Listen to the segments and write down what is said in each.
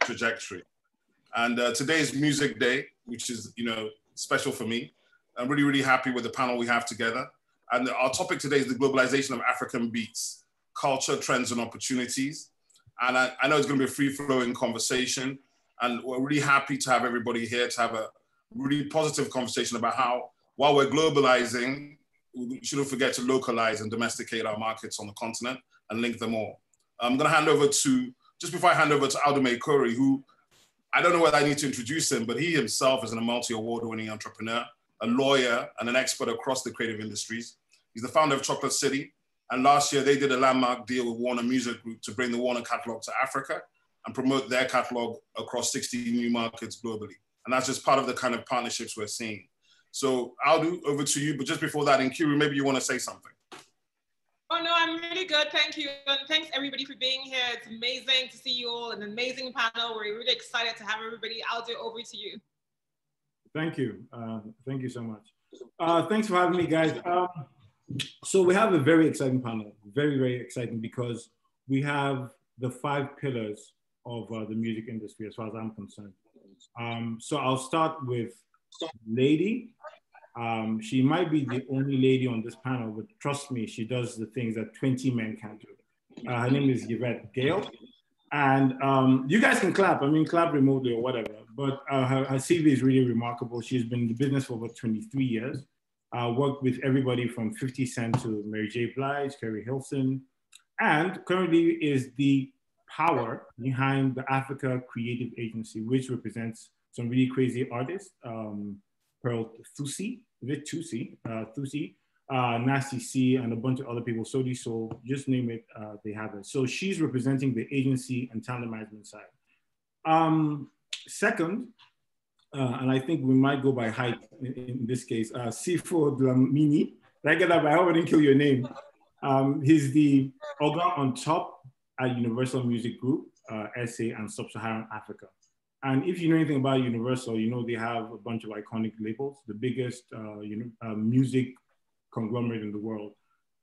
trajectory. And today's Music Day, which is, you know, special for me. I'm really, really happy with the panel we have together. And our topic today is the globalization of African beats, culture, trends, and opportunities. And I know it's going to be a free-flowing conversation. And we're really happy to have everybody here to have a really positive conversation about how, while we're globalizing, we shouldn't forget to localize and domesticate our markets on the continent and link them all. I'm going to hand over to, just before I hand over to Audu Maikori, who, I don't know whether I need to introduce him, but he himself is a multi-award-winning entrepreneur, a lawyer, and an expert across the creative industries. He's the founder of Chocolate City, and last year they did a landmark deal with Warner Music Group to bring the Warner catalog to Africa and promote their catalog across 60 new markets globally. And that's just part of the kind of partnerships we're seeing. So Audu, over to you, but just before that, Nkiru, maybe you want to say something. Oh no, I'm really good, thank you. And thanks everybody for being here. It's amazing to see you all, an amazing panel. We're really excited to have everybody. Audu, over to you. Thank you so much. Thanks for having me, guys. So we have a very exciting panel, very exciting, because we have the 5 pillars of the music industry as far as I'm concerned. So I'll start with Lady. She might be the only lady on this panel, but trust me, she does the things that 20 men can't do. Her name is Yvette Gayle. And you guys can clap, I mean, clap remotely or whatever, but her CV is really remarkable. She's been in the business for about 23 years, worked with everybody from 50 Cent to Mary J. Blige, Kerry Hilson, and currently is the power behind the Africa Creative Agency, which represents some really crazy artists, Pearl Thusi, Nasty C, and a bunch of other people, Sodi Soul, just name it, they have it. So she's representing the agency and talent management side. Second, and I think we might go by height in this case, Sipho Dlamini. Did I get that? I hope I didn't kill your name. He's the Oga on top at Universal Music Group, SA and Sub-Saharan Africa. And if you know anything about Universal, you know they have a bunch of iconic labels, the biggest music conglomerate in the world.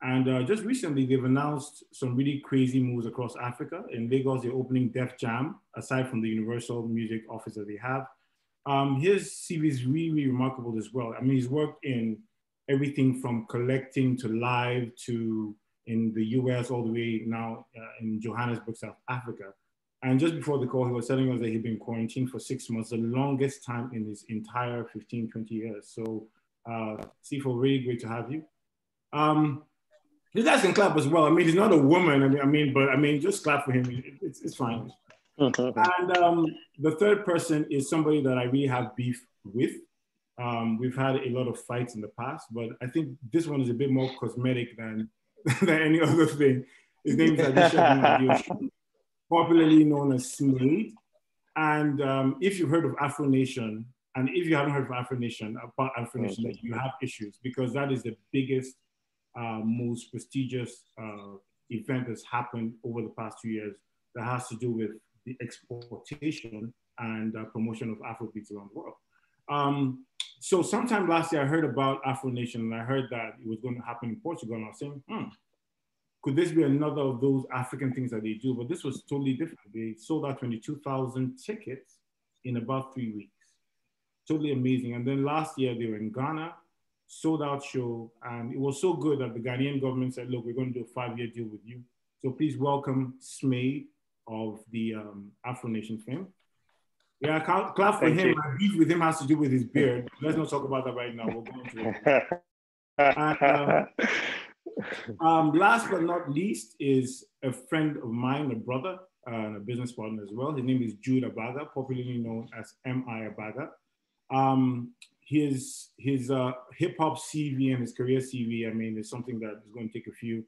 And just recently, they've announced some really crazy moves across Africa. In Lagos, they're opening Def Jam, aside from the Universal Music office that they have. His CV is really remarkable as well. I mean, he's worked in everything from collecting to live to in the US, all the way now in Johannesburg, South Africa. And just before the call, he was telling us that he'd been quarantined for 6 months, the longest time in his entire 15, 20 years. So Sipho, really great to have you. You guys can clap as well. I mean, he's not a woman, I mean, just clap for him. It's fine. Okay. And the third person is somebody that I really have beef with. We've had a lot of fights in the past, but I think this one is a bit more cosmetic than any other thing. His name is Adisha, popularly known as Smade. And if you've heard of Afro Nation, and if you haven't heard of Afro Nation, about Afro Nation, you have issues, because that is the biggest, most prestigious event that's happened over the past 2 years that has to do with the exportation and promotion of Afrobeats around the world. So sometime last year, I heard about Afro Nation, and I heard that it was going to happen in Portugal, and I was saying, could this be another of those African things that they do? But this was totally different. They sold out 22,000 tickets in about 3 weeks. Totally amazing. And then last year they were in Ghana, sold out show. And it was so good that the Ghanaian government said, look, we're going to do a 5-year deal with you. So please welcome Smade of the Afro Nation fame. Yeah, clap for him. My beef with him has to do with his beard. Let's not talk about that right now. We'll go into it. And, last but not least is a friend of mine, a brother, and a business partner as well. His name is Jude Abaga, popularly known as M.I. Abaga. His hip-hop CV and his career CV, I mean, is something that is going to take a few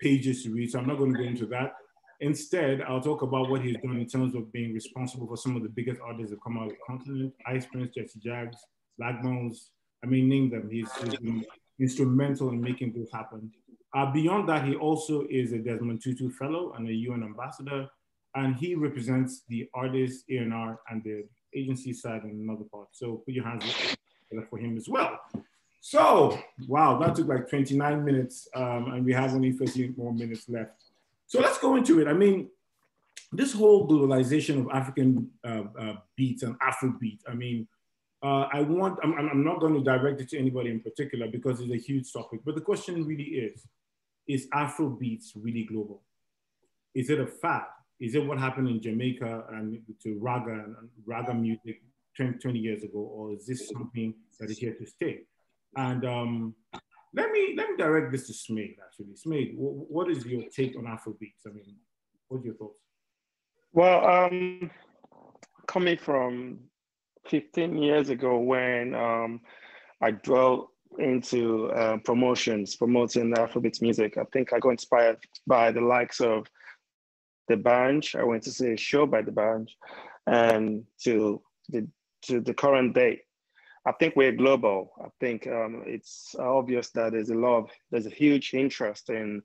pages to read, so I'm not going to go into that. Instead, I'll talk about what he's done in terms of being responsible for some of the biggest artists that come out of the continent: Ice Prince, Jesse Jags, Blackmones, I mean, name them. He's been instrumental in making this happen. Beyond that, he also is a Desmond Tutu Fellow and a UN ambassador, and he represents the artists, A&R, and the agency side in another part. So put your hands together for him as well. So, wow, that took like 29 minutes, and we have only 13 more minutes left. So let's go into it. I mean, this whole globalization of African beats and Afrobeat, I mean, I'm not going to direct it to anybody in particular because it's a huge topic, but the question really is Afrobeats really global? Is it a fad? Is it what happened in Jamaica and to raga and raga music 20 years ago, or is this something that is here to stay? And let me direct this to Smade, actually. Smade, what is your take on Afrobeats? I mean, what are your thoughts? Well, coming from 15 years ago when I dwelled into promoting Afrobeats music, I think I got inspired by the likes of the Banj. I went to see a show by the Banj, and to the current day. I think we're global. I think it's obvious that there's a huge interest in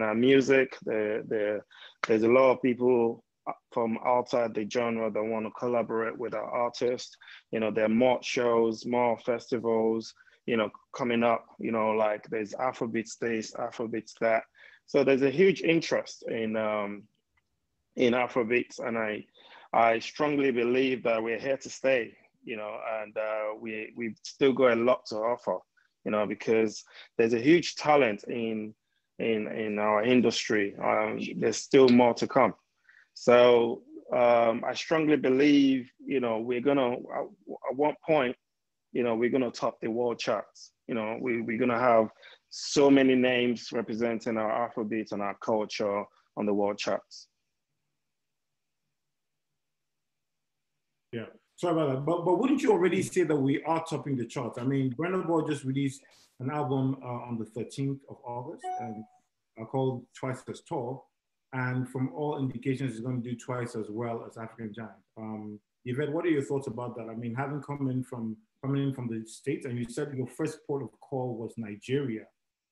our music. There's a lot of people from outside the genre that want to collaborate with our artists. You know, there are more shows, more festivals, you know, coming up, you know, like there's Afrobeats this, Afrobeats that. So there's a huge interest in Afrobeats. And I strongly believe that we're here to stay, you know, and we've still got a lot to offer, you know, because there's a huge talent in our industry. There's still more to come. So I strongly believe, you know, we're gonna, at one point, you know, we're gonna top the world charts. You know, we're gonna have so many names representing our Afrobeats and our culture on the world charts. Yeah, sorry about that. But wouldn't you already say that we are topping the charts? I mean, Brennan Boy just released an album on the 13th of August and called Twice as Tall. And from all indications, it's going to do twice as well as African Giant. Yvette, what are your thoughts about that? I mean, having coming in from the States, and you said your first port of call was Nigeria,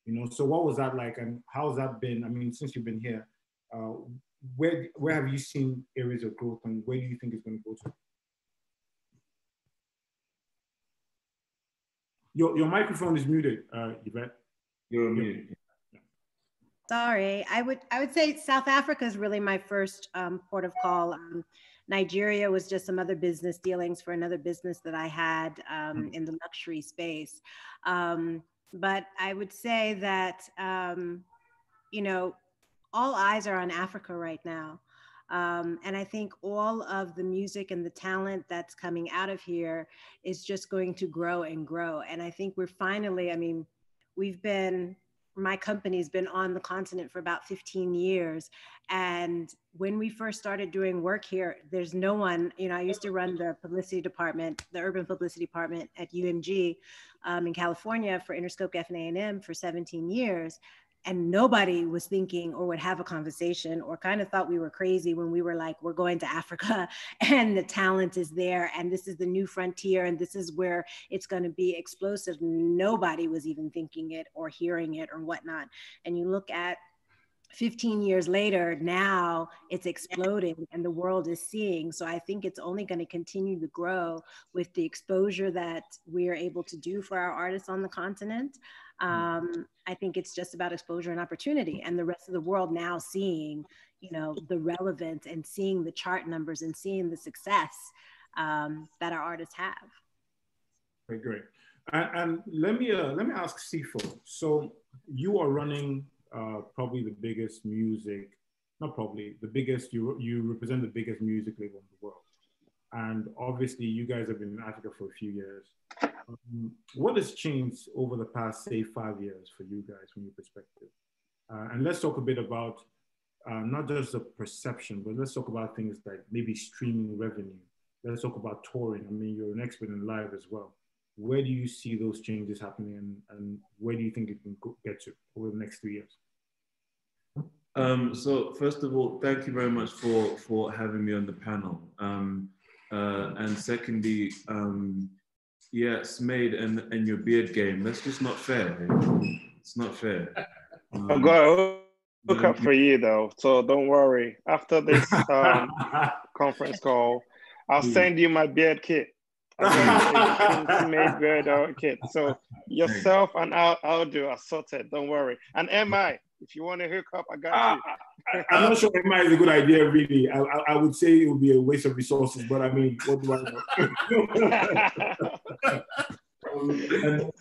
you know, so what was that like and how's that been? I mean, since you've been here, where have you seen areas of growth and where do you think it's going to go to? Your microphone is muted, Yvette. You're muted. Sorry, I would say South Africa is really my first port of call. Nigeria was just some other business dealings for another business that I had in the luxury space. But I would say that, you know, all eyes are on Africa right now. And I think all of the music and the talent that's coming out of here is just going to grow and grow. And I think we're finally, I mean, my company's been on the continent for about 15 years. And when we first started doing work here, there's no one, you know, I used to run the publicity department, the urban publicity department at UMG in California for Interscope F&A&M for 17 years. And nobody was thinking or would have a conversation or kind of thought we were crazy when we were like, we're going to Africa and the talent is there and this is the new frontier and this is where it's going to be explosive. Nobody was even thinking it or hearing it or whatnot. And you look at 15 years later, now it's exploding and the world is seeing. So I think it's only going to continue to grow with the exposure that we are able to do for our artists on the continent. I think it's just about exposure and opportunity, and the rest of the world now seeing, you know, the relevance and seeing the chart numbers and seeing the success that our artists have. Very great. And let me ask Sipho. So you are running probably the biggest music, not probably the biggest. You represent the biggest music label in the world, and obviously you guys have been in Africa for a few years. What has changed over the past, say, 5 years for you guys from your perspective? And let's talk a bit about not just the perception, but let's talk about things like maybe streaming revenue. Let's talk about touring. I mean, you're an expert in live as well. Where do you see those changes happening and where do you think it can get to over the next 3 years? So first of all, thank you very much for having me on the panel. And secondly, yeah, Smade and your beard game. That's just not fair. Man. It's not fair. I've got a hookup for you though, so don't worry. After this conference call, I'll send you my beard kit. Made bread. Okay, so yourself and Audu are sorted. Don't worry. And M.I., if you want to hook up, I got you. I'm not sure M.I. is a good idea, really. I would say it would be a waste of resources, but I mean, what do I know? And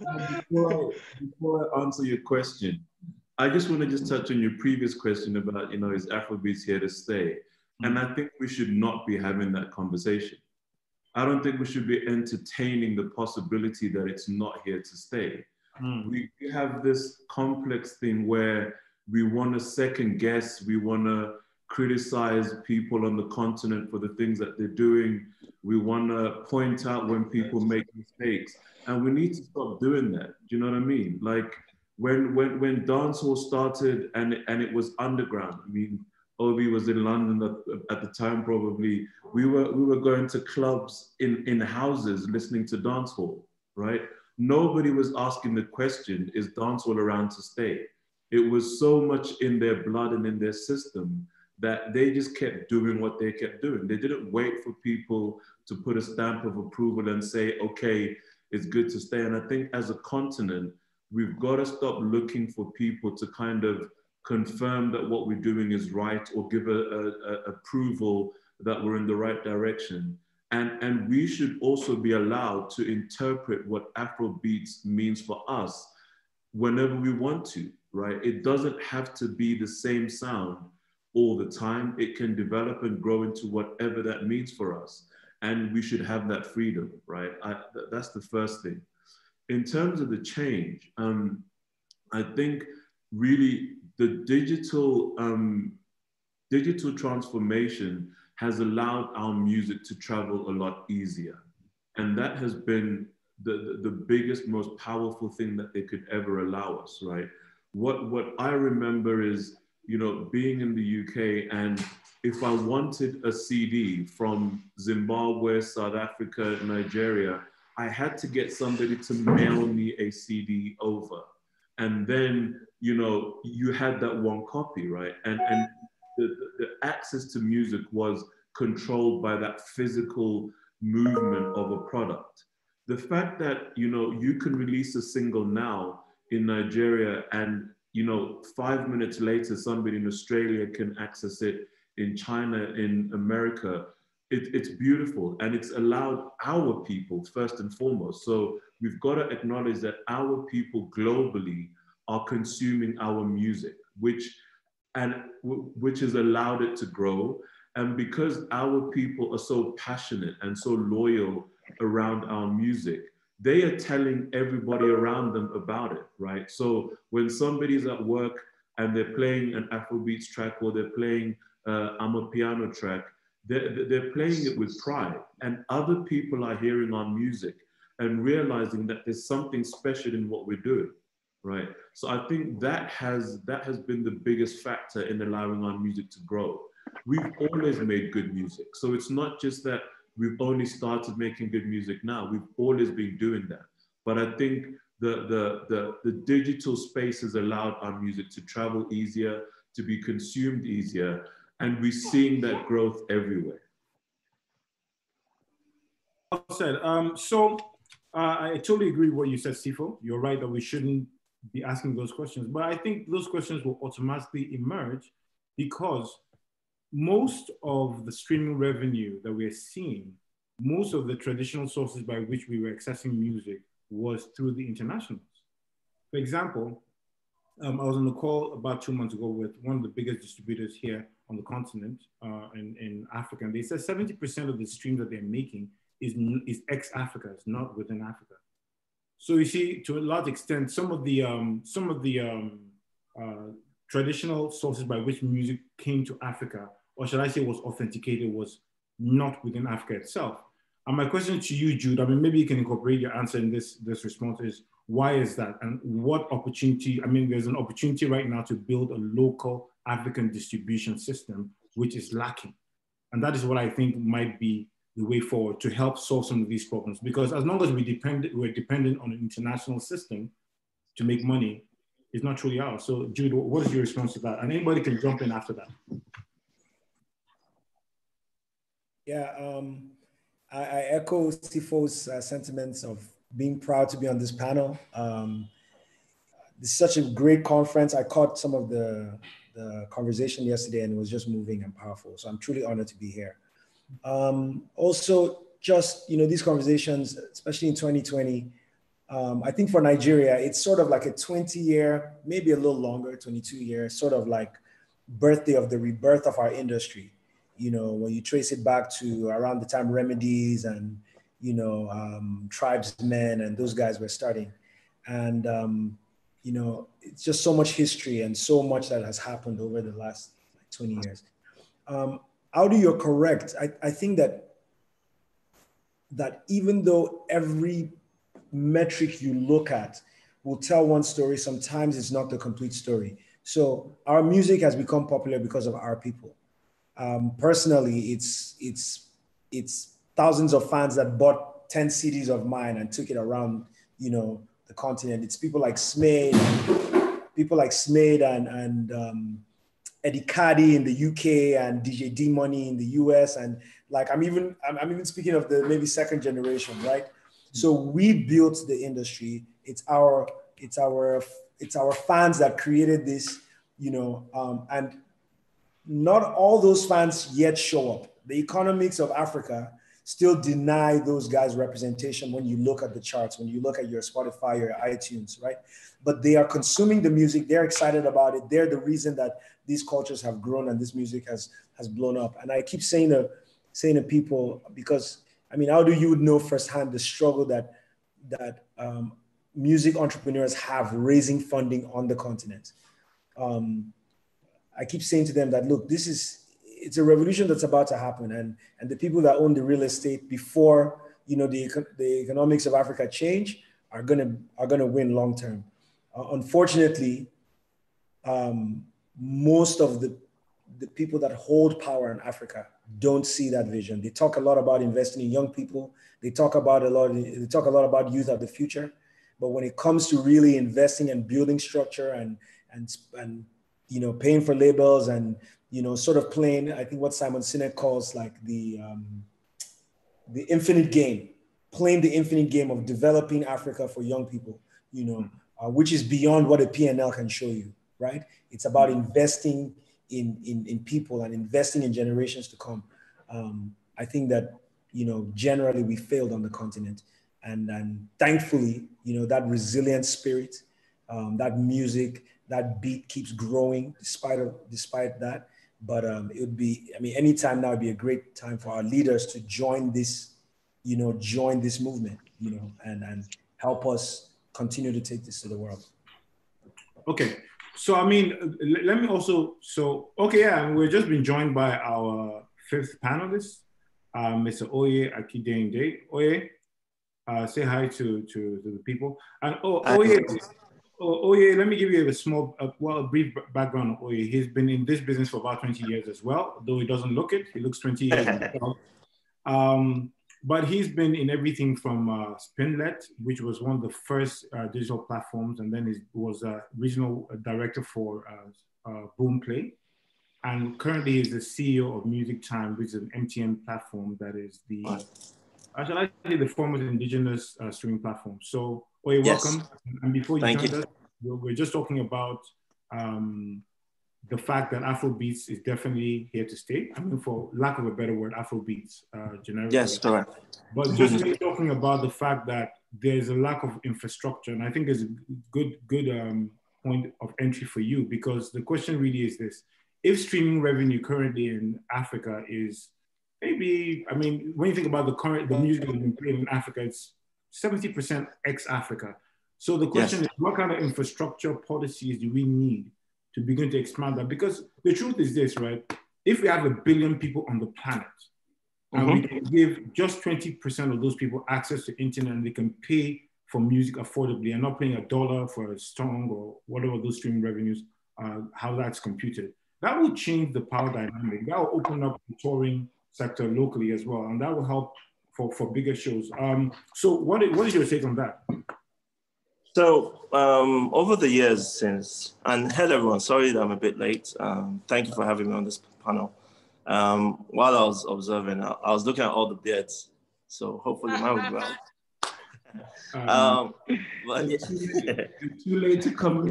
before I answer your question, I just want to just touch on your previous question about, you know, is Afrobeats here to stay? And I think we should not be having that conversation. I don't think we should be entertaining the possibility that it's not here to stay. We have this complex thing where we want to second guess, we want to criticize people on the continent for the things that they're doing. We want to point out when people make mistakes, and we need to stop doing that. Do you know what I mean? Like when dancehall started and it was underground. I mean, Obi was in London at the time, probably. We were going to clubs in houses listening to dancehall, right? Nobody was asking the question, is dancehall around to stay? It was so much in their blood and in their system that they just kept doing what they kept doing. They didn't wait for people to put a stamp of approval and say, okay, it's good to stay. And I think as a continent, we've got to stop looking for people to kind of confirm that what we're doing is right or give a approval that we're in the right direction. And we should also be allowed to interpret what Afrobeats means for us whenever we want to, right? It doesn't have to be the same sound all the time. It can develop and grow into whatever that means for us. And we should have that freedom, right? That's the first thing. In terms of the change, I think really the digital transformation has allowed our music to travel a lot easier. And that has been the biggest, most powerful thing that they could ever allow us, right? What I remember is, you know, being in the UK, and if I wanted a CD from Zimbabwe, South Africa, Nigeria, I had to get somebody to mail me a CD over. And then, you know, you had that one copy, right? And the access to music was controlled by that physical movement of a product. The fact that, you know, you can release a single now in Nigeria and, you know, 5 minutes later, somebody in Australia can access it, in China, in America, it's beautiful. And it's allowed our people first and foremost. So we've got to acknowledge that our people globally are consuming our music, which has allowed it to grow. And because our people are so passionate and so loyal around our music, they are telling everybody around them about it, right? So when somebody's at work and they're playing an Afrobeats track or they're playing Amapiano track, they're playing it with pride. And other people are hearing our music and realizing that there's something special in what we're doing. Right. So I think that has been the biggest factor in allowing our music to grow. We've always made good music. So it's not just that we've only started making good music now. We've always been doing that. But I think the digital space has allowed our music to travel easier, to be consumed easier. And we're seeing that growth everywhere. Well said. I totally agree with what you said, Sipho. You're right that we shouldn't be asking those questions, but I think those questions will automatically emerge because most of the streaming revenue that we're seeing, most of the traditional sources by which we were accessing music was through the internationals. For example, I was on a call about 2 months ago with one of the biggest distributors here on the continent in Africa, and they said 70% of the streams that they're making is ex-Africa, it's not within Africa. So you see, to a large extent, some of the traditional sources by which music came to Africa, or should I say was authenticated, was not within Africa itself. And my question to you, Jude, I mean, maybe you can incorporate your answer in this response is, why is that? And what opportunity, I mean, there's an opportunity right now to build a local African distribution system, which is lacking. And that is what I think might be the way forward to help solve some of these problems. Because as long as we're dependent on an international system to make money, it's not truly ours. So Jude, what is your response to that? And anybody can jump in after that. Yeah, I echo Sipho's sentiments of being proud to be on this panel. It's such a great conference. I caught some of the conversation yesterday and it was just moving and powerful. So I'm truly honored to be here. Also, just, you know, these conversations, especially in 2020, I think for Nigeria, it's sort of like a 20-year, maybe a little longer, 22-year, sort of like birthday of the rebirth of our industry. You know, when you trace it back to around the time Remedies and, you know, Tribesmen and those guys were starting. And, you know, it's just so much history and so much that has happened over the last 20 years. Audu, you're correct. I think that even though every metric you look at will tell one story, sometimes it's not the complete story. So our music has become popular because of our people. Personally, it's thousands of fans that bought 10 CDs of mine and took it around, you know, the continent. It's people like Smade and Eddie Cardi in the UK and DJ D Money in the US. And like, I'm even speaking of the maybe second generation, right? So we built the industry. It's our fans that created this, you know, and not all those fans yet show up. The economics of Africa still deny those guys representation when you look at the charts, when you look at your Spotify, your iTunes, right? But they are consuming the music. They're excited about it. They're the reason that these cultures have grown and this music has blown up. And I keep saying to people, because I mean, Audu, you would know firsthand the struggle that music entrepreneurs have raising funding on the continent. I keep saying to them that, look, it's a revolution that's about to happen. And the people that own the real estate before, you know, the economics of Africa change are gonna win long-term. Unfortunately, most of the people that hold power in Africa don't see that vision. They talk a lot about investing in young people. They talk about a lot about youth of the future. But when it comes to really investing and building structure and you know, paying for labels and, you know, sort of playing, I think what Simon Sinek calls like the infinite game, playing the infinite game of developing Africa for young people, you know, which is beyond what a P&L can show you, right? It's about investing in people and investing in generations to come. I think that, you know, generally we failed on the continent. And thankfully, you know, that resilient spirit, that music, that beat keeps growing despite that. But it would be, I mean, anytime now would be a great time for our leaders to join this movement, you know, and help us continue to take this to the world. Okay. So, I mean, let me also, so, okay, yeah, we've just been joined by our fifth panelist, Mr. Oye Akideinde. Oye, say hi to the people. And Oye, let me give you a brief background of Oye. He's been in this business for about 20 years as well, though he doesn't look it. He looks 20 years himself. But he's been in everything from Spinlet, which was one of the first digital platforms, and then he was a regional director for Boomplay. And currently is the CEO of Music Time, which is an MTN platform that is the, shall I say, the former indigenous streaming platform. So, Oye, welcome. Yes. And before you join us, we're just talking about the fact that Afrobeats is definitely here to stay. I mean, for lack of a better word, Afrobeats, generically. Yes, correct. But just really talking about the fact that there's a lack of infrastructure, and I think it's a good point of entry for you, because the question really is this: if streaming revenue currently in Africa is maybe, I mean, when you think about the music that's been played in Africa, it's 70% ex-Africa. So the question is, what kind of infrastructure policies do we need to begin to expand that? Because the truth is this, right? If we have 1 billion people on the planet, and we can give just 20% of those people access to internet, and they can pay for music affordably and not paying $1 for a song or whatever those streaming revenues, how that's computed, that will change the power dynamic. That will open up the touring sector locally as well, and that will help for bigger shows. So what is your take on that? So over the years since, and hello everyone, sorry that I'm a bit late. Thank you for having me on this panel. While I was observing, I was looking at all the beards So hopefully mine will go out. But it's too late to come.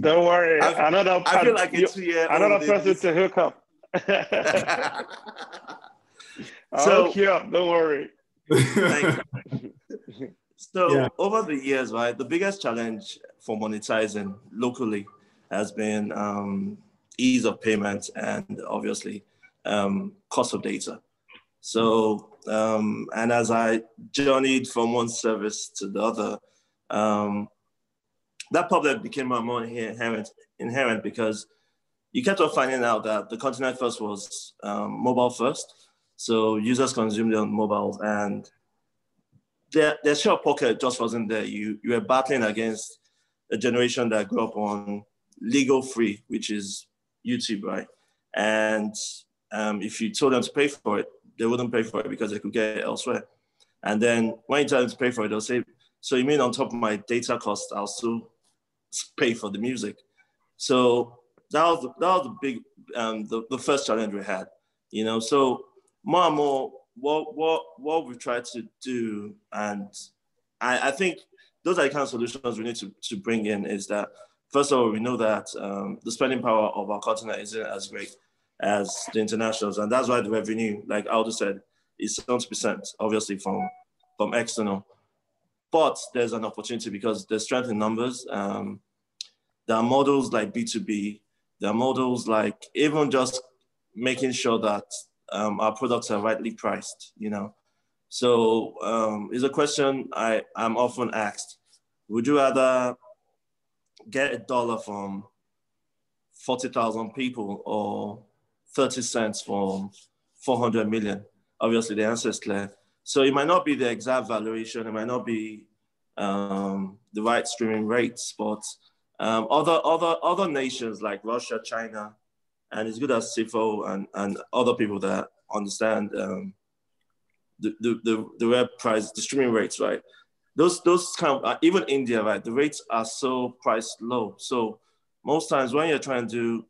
Don't worry. I feel like it's another person to hook up. So hook you up, don't worry. So yeah. Over the years, right, the biggest challenge for monetizing locally has been ease of payment and obviously cost of data. So, and as I journeyed from one service to the other, that problem became more inherent because you kept on finding out that the continent first was mobile first. So users consumed it on mobile and their share of pocket just wasn't there. You were battling against a generation that grew up on legal free, which is YouTube, right? And if you told them to pay for it, they wouldn't pay for it because they could get it elsewhere. And then when you tell them to pay for it, they'll say, so you mean on top of my data cost, I'll still pay for the music. So that was the big, the first challenge we had, you know? So more and more, what we've tried to do, and I think those are the kind of solutions we need to bring in is that, first of all, we know that the spending power of our continent isn't as great as the internationals. And that's why the revenue, like Audu said, is 70%, obviously from external. But there's an opportunity because there's strength in numbers. There are models like B2B. There are models like even just making sure that our products are rightly priced, you know? So it's a question I'm often asked. Would you rather get $1 from 40,000 people or 30 cents from 400 million? Obviously the answer is clear. So it might not be the exact valuation, it might not be the right streaming rates, but other nations like Russia, China, and it's good as Sipho and other people that understand the web price, the streaming rates, right? Those kind of, even India, right? The rates are so priced low. So most times when you're trying to do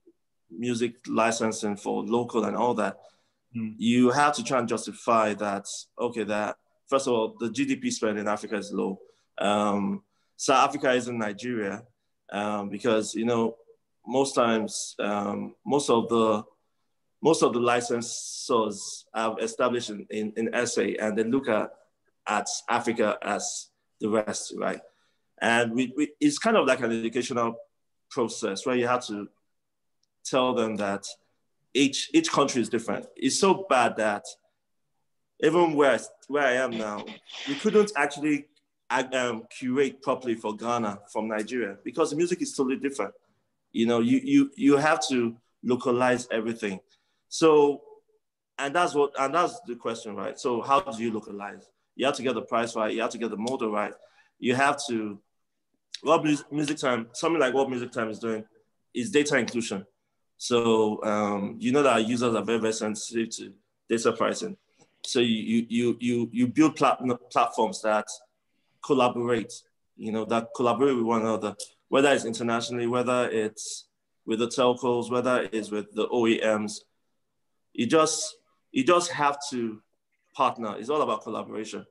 music licensing for local and all that, you have to try and justify that, okay, that first of all, the GDP spend in Africa is low. South Africa isn't Nigeria because, you know, most times, most of the licensors have established in SA and they look at Africa as the rest, right? And it's kind of like an educational process where you have to tell them that each country is different. It's so bad that even where I am now, we couldn't actually curate properly for Ghana from Nigeria because the music is totally different. You know, you have to localize everything. So, and that's the question, right? So how do you localize? You have to get the price right. You have to get the model right. You have to, Music Time, something like what Music Time is doing is data inclusion. So you know that our users are very, very sensitive to data pricing. So you build platforms that collaborate, you know, that collaborate with one another, whether it's internationally, whether it's with the telcos, whether it's with the OEMs. You just have to partner. It's all about collaboration.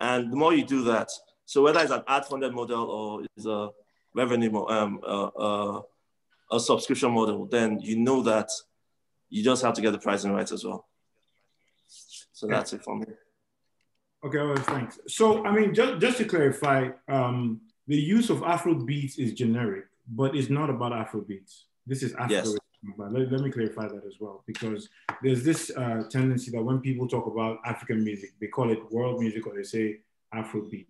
And the more you do that, so whether it's an ad-funded model or it's a revenue model, a subscription model, then you know that you just have to get the pricing right as well. So that's it for me. Okay, well, thanks. So, I mean, just to clarify, the use of Afrobeats is generic, but it's not about Afrobeats. This is Afrobeats. Yes. Let me clarify that as well, because there's this tendency that when people talk about African music, they call it world music or they say Afrobeat.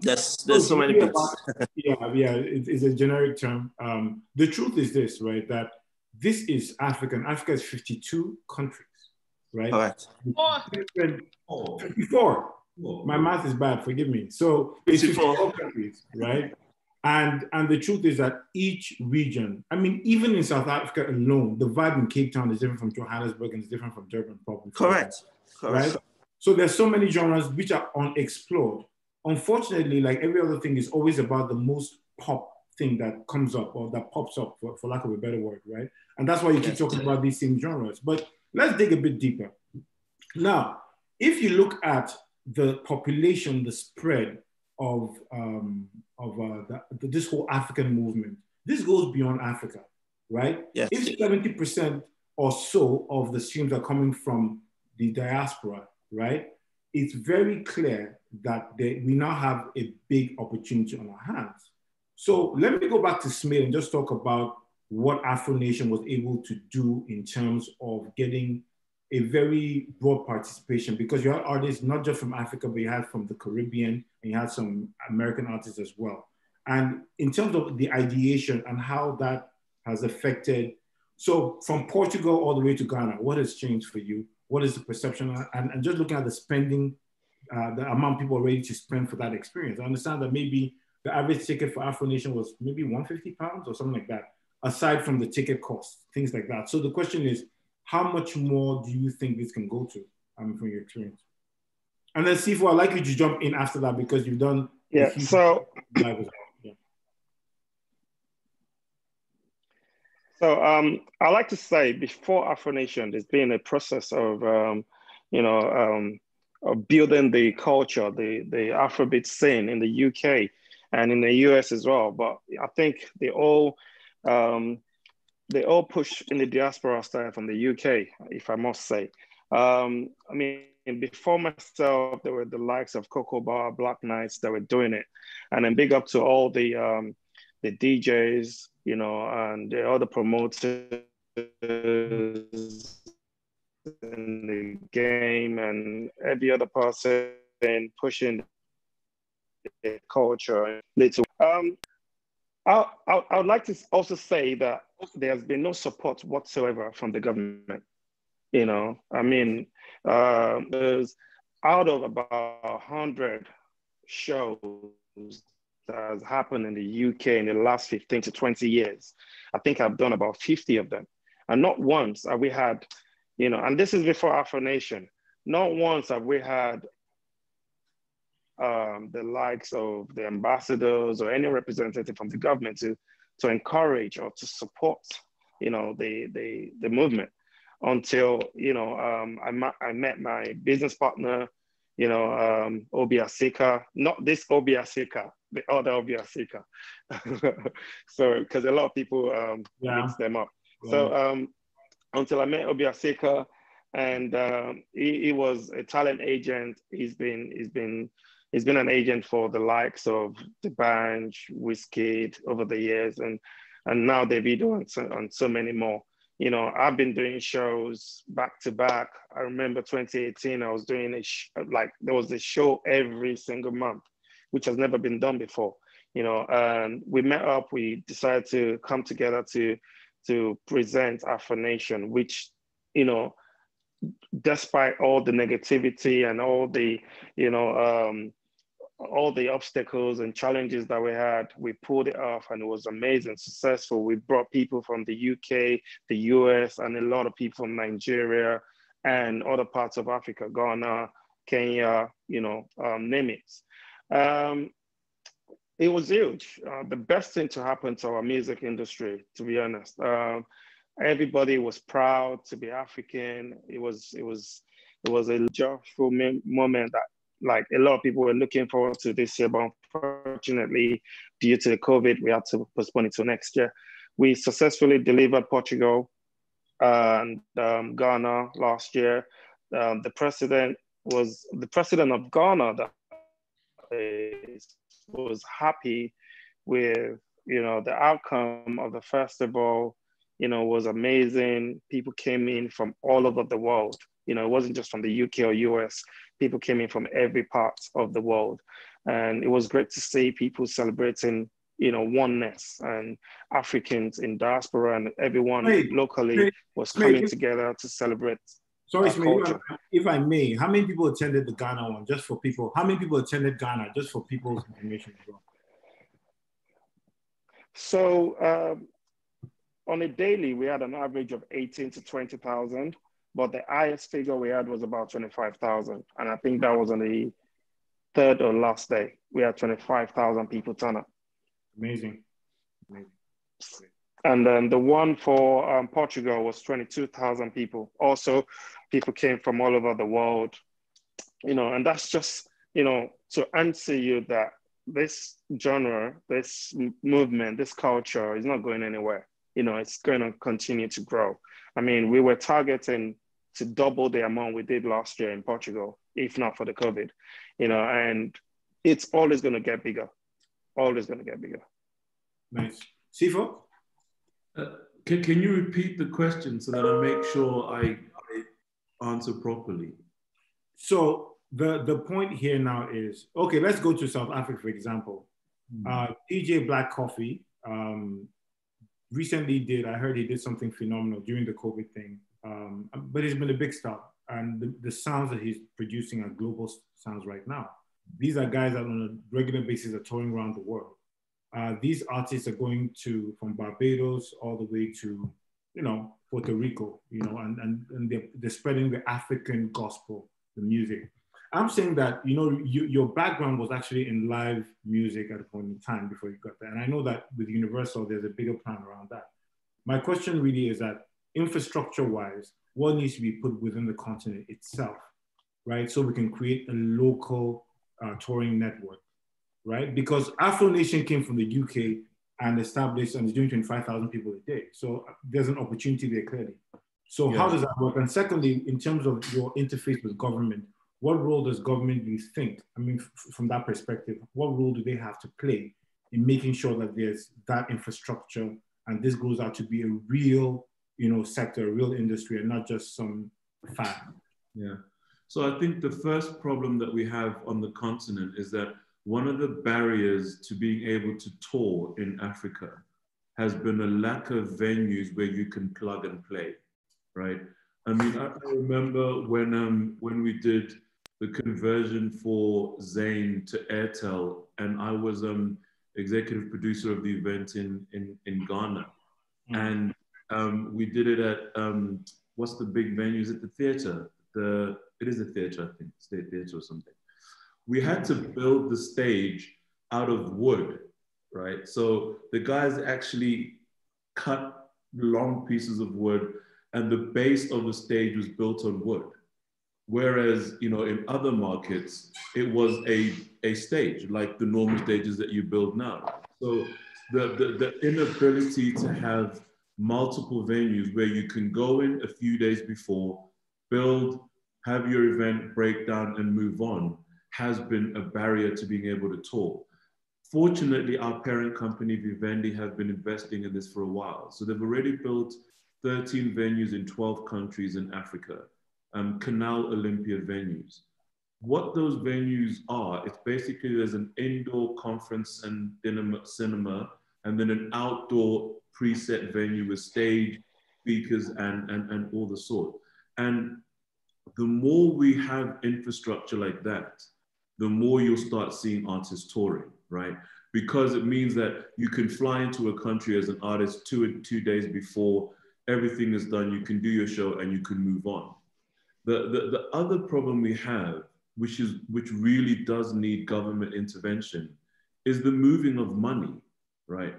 There's so many people. It's a generic term. The truth is this, right? That this is African. Africa is 52 countries, right? Correct. Right. 54. Oh. My math is bad. Forgive me. So it's 54 countries, right? And the truth is that each region, I mean, even in South Africa alone, the vibe in Cape Town is different from Johannesburg and it's different from Durban, probably. Correct. Correct. Right? So there's so many genres which are unexplored. Unfortunately, like every other thing is always about the most pop thing that comes up or that pops up, for lack of a better word, right? And that's why you keep talking about these same genres. But let's dig a bit deeper. Now, if you look at the population, the spread of this whole African movement, this goes beyond Africa, right? Yes. If 70% or so of the streams are coming from the diaspora, right? It's very clear that we now have a big opportunity on our hands. So let me go back to Smade and just talk about what Afro Nation was able to do in terms of getting a very broad participation, because you had artists not just from Africa, but you had from the Caribbean, and you had some American artists as well. And in terms of the ideation and how that has affected, so from Portugal all the way to Ghana, what has changed for you? What is the perception? And just looking at the spending, the amount people are ready to spend for that experience. I understand that maybe the average ticket for Afro Nation was maybe £150 or something like that, aside from the ticket cost, things like that. So the question is, how much more do you think this can go to, from your experience? And then Sipho, I'd like you to jump in after that, because you've done— Yeah, so— yeah. So I like to say, before Afro Nation, there's been a process of, of building the culture, the Afrobeat scene in the UK and in the US as well. But I think they all push in the diaspora style from the UK, if I must say. I mean, before myself, there were the likes of Cocoa Bar, Black Knights that were doing it. And then big up to all the DJs, you know, and all the promoters in the game and every other person pushing the culture. I would like to also say that there has been no support whatsoever from the government. You know, I mean, there's out of about 100 shows that has happened in the UK in the last 15 to 20 years, I think I've done about 50 of them. And not once have we had, you know, and this is before Afro Nation, not once have we had the likes of the ambassadors or any representative from the government to encourage or to support, you know, the movement, until, you know, I met my business partner, you know, Obi Asika, not this Obi Asika, the other Obi Asika. So, because a lot of people mix them up. Yeah. So until I met Obi Asika, and he was a talent agent. He's been an agent for the likes of the Banj, Wizkid over the years, and now Davido and so many more. You know, I've been doing shows back to back. I remember 2018, I was doing there was a show every single month, which has never been done before. You know, and we met up, we decided to come together to present Afro Nation, which, you know, despite all the negativity and all the, you know, all the obstacles and challenges that we had, we pulled it off, and it was amazing, successful. We brought people from the UK, the US, and a lot of people from Nigeria and other parts of Africa, Ghana, Kenya, you know, name it. It was huge. The best thing to happen to our music industry, to be honest. Everybody was proud to be African. It was a joyful moment that, like, a lot of people were looking forward to this year, but unfortunately, due to the COVID, we had to postpone it to next year. We successfully delivered Portugal and Ghana last year. The president of Ghana that was happy with, you know, the outcome of the festival. You know, was amazing. People came in from all over the world. You know, it wasn't just from the UK or US. People came in from every part of the world. And it was great to see people celebrating, you know, oneness, and Africans in diaspora and everyone locally was coming together to celebrate. Sorry, Smade, if I may, how many people attended the Ghana one, just for people? How many people attended Ghana, just for people's information as well? So, on a daily, we had an average of 18 to 20,000, but the highest figure we had was about 25,000. And I think that was on the third or last day. We had 25,000 people turn up. Amazing. And then the one for Portugal was 22,000 people. Also, people came from all over the world, you know, and that's just, you know, to answer you that this genre, this movement, this culture is not going anywhere. You know, it's going to continue to grow. I mean, we were targeting to double the amount we did last year in Portugal, if not for the COVID, you know, and it's always going to get bigger, always going to get bigger. Nice. Sipho? Can you repeat the question so that I make sure I answer properly? So the point here now is, okay, let's go to South Africa, for example. DJ Black Coffee recently I heard he did something phenomenal during the COVID thing, but he's been a big star. And the sounds that he's producing are global sounds right now. These are guys that on a regular basis are touring around the world. These artists are going to, from Barbados all the way to, you know, Puerto Rico, you know, and they're spreading the African gospel, the music. I'm saying that, you know, your background was actually in live music at a point in time before you got there. And I know that with Universal, there's a bigger plan around that. My question really is that infrastructure-wise, what needs to be put within the continent itself, right? So we can create a local touring network. Right, because Afro Nation came from the UK and established and is doing 25,000 people a day. So there's an opportunity there clearly. So how does that work? And secondly, in terms of your interface with government, what role does government, do you think? I mean, from that perspective, what role do they have to play in making sure that there's that infrastructure and this grows out to be a real, you know, sector, a real industry, and not just some fad? Yeah. So I think the first problem that we have on the continent is that one of the barriers to being able to tour in Africa has been a lack of venues where you can plug and play, right? I mean, I remember when we did the conversion for Zayn to Airtel, and I was executive producer of the event in Ghana. And we did it at, what's the big venue? Is it the theater? It is the theater, I think, State Theater or something. We had to build the stage out of wood, right? So the guys actually cut long pieces of wood and the base of the stage was built on wood. Whereas, you know, in other markets, it was a stage, like the normal stages that you build now. So the inability to have multiple venues where you can go in a few days before, build, have your event break down and move on, has been a barrier to being able to tour. Fortunately, our parent company, Vivendi, have been investing in this for a while. So they've already built 13 venues in 12 countries in Africa, Canal Olympia venues. What those venues are, it's basically there's an indoor conference and cinema, and then an outdoor preset venue with stage, speakers, and all the sort. And the more we have infrastructure like that, the more you'll start seeing artists touring, right? Because it means that you can fly into a country as an artist two days before everything is done, you can do your show and you can move on. The other problem we have, which really does need government intervention, is the moving of money, right?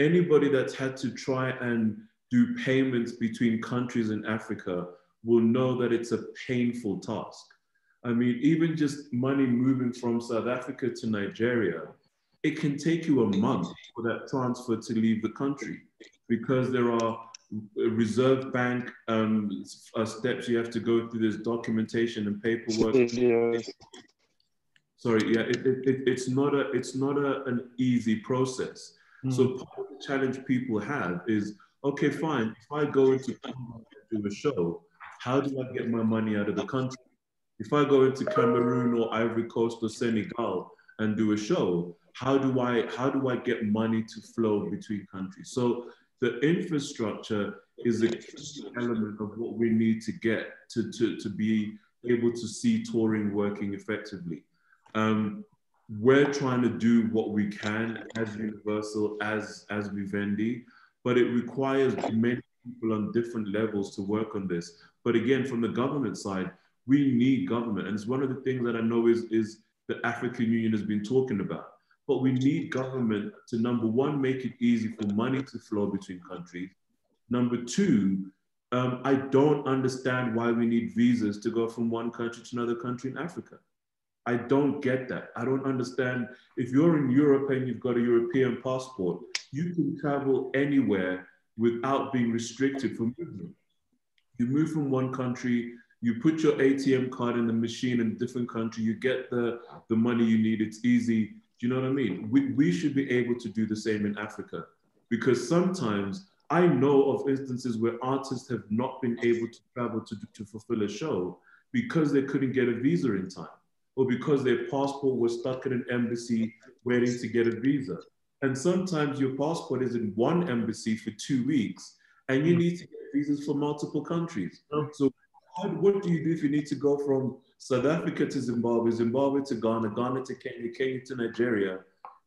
Anybody that's had to try and do payments between countries in Africa will know that it's a painful task. I mean, even just money moving from South Africa to Nigeria, it can take you a month for that transfer to leave the country because there are Reserve Bank steps you have to go through. There's documentation and paperwork. It's not an easy process. So part of the challenge people have is, okay, fine, if I go into Cameroon and do a show, how do I get my money out of the country? If I go into Cameroon or Ivory Coast or Senegal and do a show, how do I get money to flow between countries? So the infrastructure is a key element of what we need to get to be able to see touring working effectively. We're trying to do what we can as Universal, as Vivendi, but it requires many people on different levels to work on this. But again, from the government side, we need government. And it's one of the things that I know is the African Union has been talking about. But we need government to, number one, make it easy for money to flow between countries. Number two, I don't understand why we need visas to go from one country to another country in Africa. I don't get that. I don't understand. If you're in Europe and you've got a European passport, you can travel anywhere without being restricted from movement. You move from one country, you put your ATM card in the machine in a different country, you get the money you need, it's easy. Do you know what I mean? We should be able to do the same in Africa, because sometimes I know of instances where artists have not been able to travel to fulfill a show because they couldn't get a visa in time, or because their passport was stuck in an embassy waiting to get a visa. And sometimes your passport is in one embassy for 2 weeks and you need to get visas for multiple countries. So what do you do if you need to go from South Africa to Zimbabwe, Zimbabwe to Ghana, Ghana to Kenya, Kenya to Nigeria?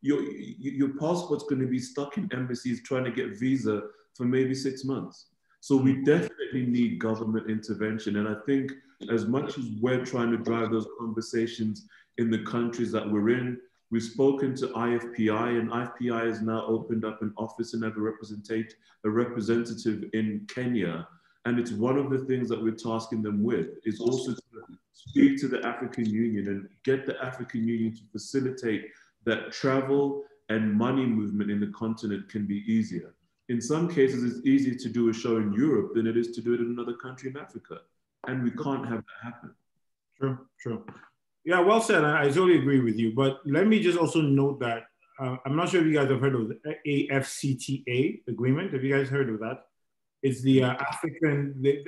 Your passport's gonna be stuck in embassies trying to get visa for maybe 6 months. So we definitely need government intervention. And I think as much as we're trying to drive those conversations in the countries that we're in, we've spoken to IFPI, and IFPI has now opened up an office and have a representative in Kenya. And it's one of the things that we're tasking them with is also to speak to the African Union and get the African Union to facilitate that travel and money movement in the continent can be easier. In some cases, it's easier to do a show in Europe than it is to do it in another country in Africa. And we can't have that happen. True, true. Yeah, well said. I totally agree with you. But let me just also note that I'm not sure if you guys have heard of the AfCFTA agreement. Have you guys heard of that? It's the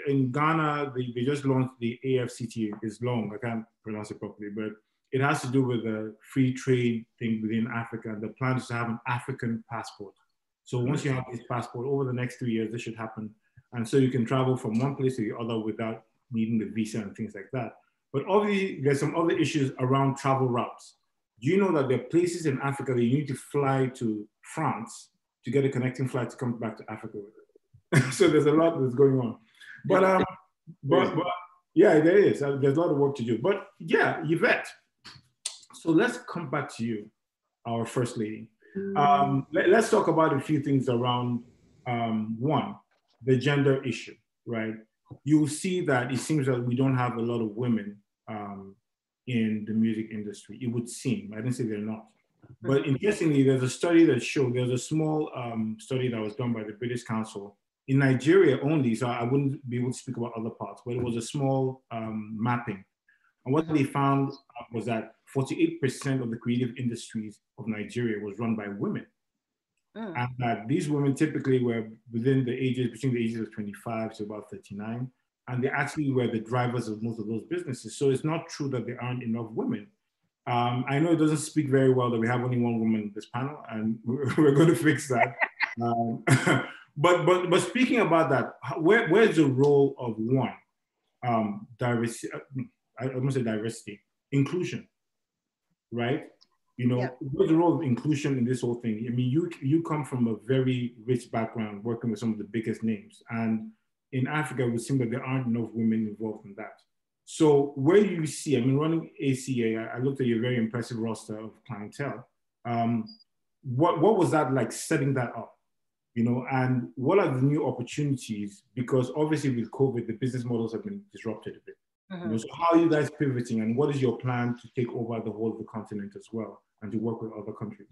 in Ghana, they just launched the AfCFTA. It's long, I can't pronounce it properly, but it has to do with the free trade thing within Africa. The plan is to have an African passport. So once you have this passport, over the next 3 years, this should happen. And so you can travel from one place to the other without needing the visa and things like that. But obviously, there's some other issues around travel routes. Do you know that there are places in Africa that you need to fly to France to get a connecting flight to come back to Africa with? So there's a lot that's going on. But yeah, there is. There's a lot of work to do. But yeah, Yvette, so let's come back to you, our First Lady. Let's talk about a few things around, one, the gender issue, right? You'll see that it seems that we don't have a lot of women in the music industry. It would seem, I didn't say they're not. But interestingly, there's a study that showed, there's a small study that was done by the British Council in Nigeria only, so I wouldn't be able to speak about other parts, but it was a small mapping. And what they found was that 48% of the creative industries of Nigeria was run by women. Oh. And that these women typically were within the ages, between the ages of 25 to about 39. And they actually were the drivers of most of those businesses. So it's not true that there aren't enough women. I know it doesn't speak very well that we have only one woman in this panel, and we're going to fix that. But speaking about that, where's the role of one, diversity, I almost say diversity, inclusion, right? You know, yep. What's the role of inclusion in this whole thing? I mean, you come from a very rich background working with some of the biggest names. And in Africa, it would seem that there aren't enough women involved in that. So where do you see, I mean, running ACA, I looked at your very impressive roster of clientele. What was that like setting that up? You know, and what are the new opportunities? Because obviously with COVID, the business models have been disrupted a bit. Mm-hmm. You know, so how are you guys pivoting, and what is your plan to take over the whole of the continent as well and to work with other countries?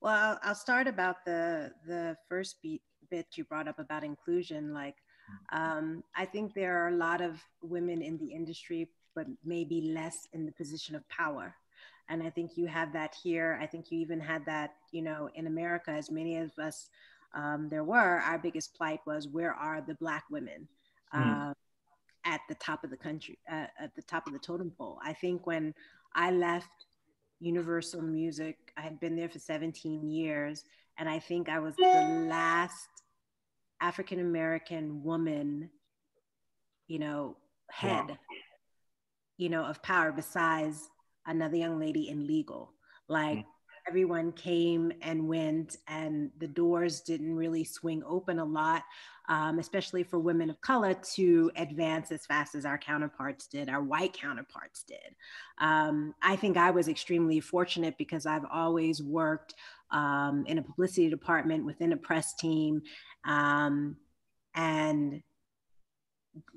Well, I'll start about the first bit you brought up about inclusion. Like, I think there are a lot of women in the industry, but maybe less in the position of power. And I think you have that here. I think you even had that, you know, in America, as many of us there were, our biggest plight was, where are the Black women? At the top of the country, at the top of the totem pole. I think when I left Universal Music, I had been there for 17 years, and I think I was the last African-American woman, you know, head, wow, you know, of power, besides another young lady in legal. Like, everyone came and went, and the doors didn't really swing open a lot, especially for women of color to advance as fast as our counterparts did, our white counterparts did. I think I was extremely fortunate because I've always worked in a publicity department within a press team, and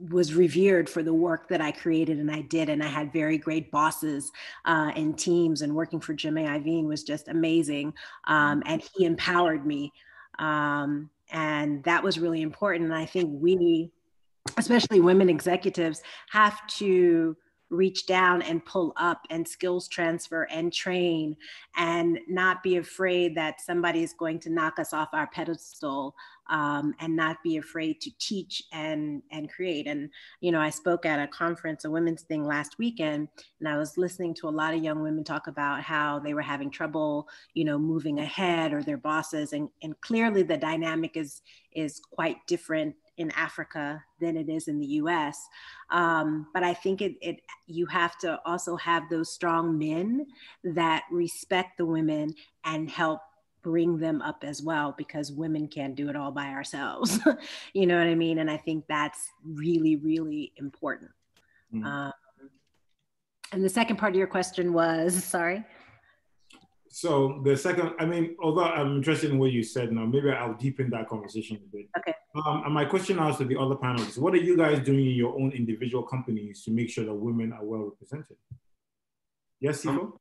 was revered for the work that I created and I did. And I had very great bosses and teams, and working for Jim Iveen was just amazing. And he empowered me. And that was really important. And I think we, especially women executives, have to reach down and pull up and skills transfer and train, and not be afraid that somebody is going to knock us off our pedestal, and not be afraid to teach and create. And, you know, I spoke at a conference, a women's thing last weekend, and I was listening to a lot of young women talk about how they were having trouble, you know, moving ahead, or their bosses. And clearly the dynamic is quite different in Africa than it is in the US. But I think you have to also have those strong men that respect the women and help bring them up as well, because women can't do it all by ourselves. You know what I mean? And I think that's really, really important. Mm-hmm. And the second part of your question was, sorry? So the second, I mean, although I'm interested in what you said now, maybe I'll deepen that conversation a bit. Okay. And my question now is to the other panelists: what are you guys doing in your own individual companies to make sure that women are well represented? Yes, Sipho?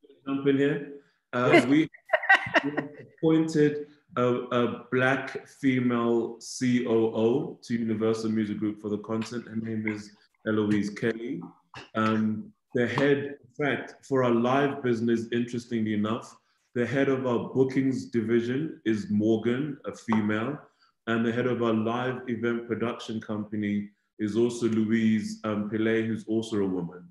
We appointed a Black female COO to Universal Music Group for the content. Her name is Eloise Kelly. The head, in fact, for our live business, interestingly enough, the head of our bookings division is Morgan, a female, and the head of our live event production company is also Louise Pillay, who's also a woman.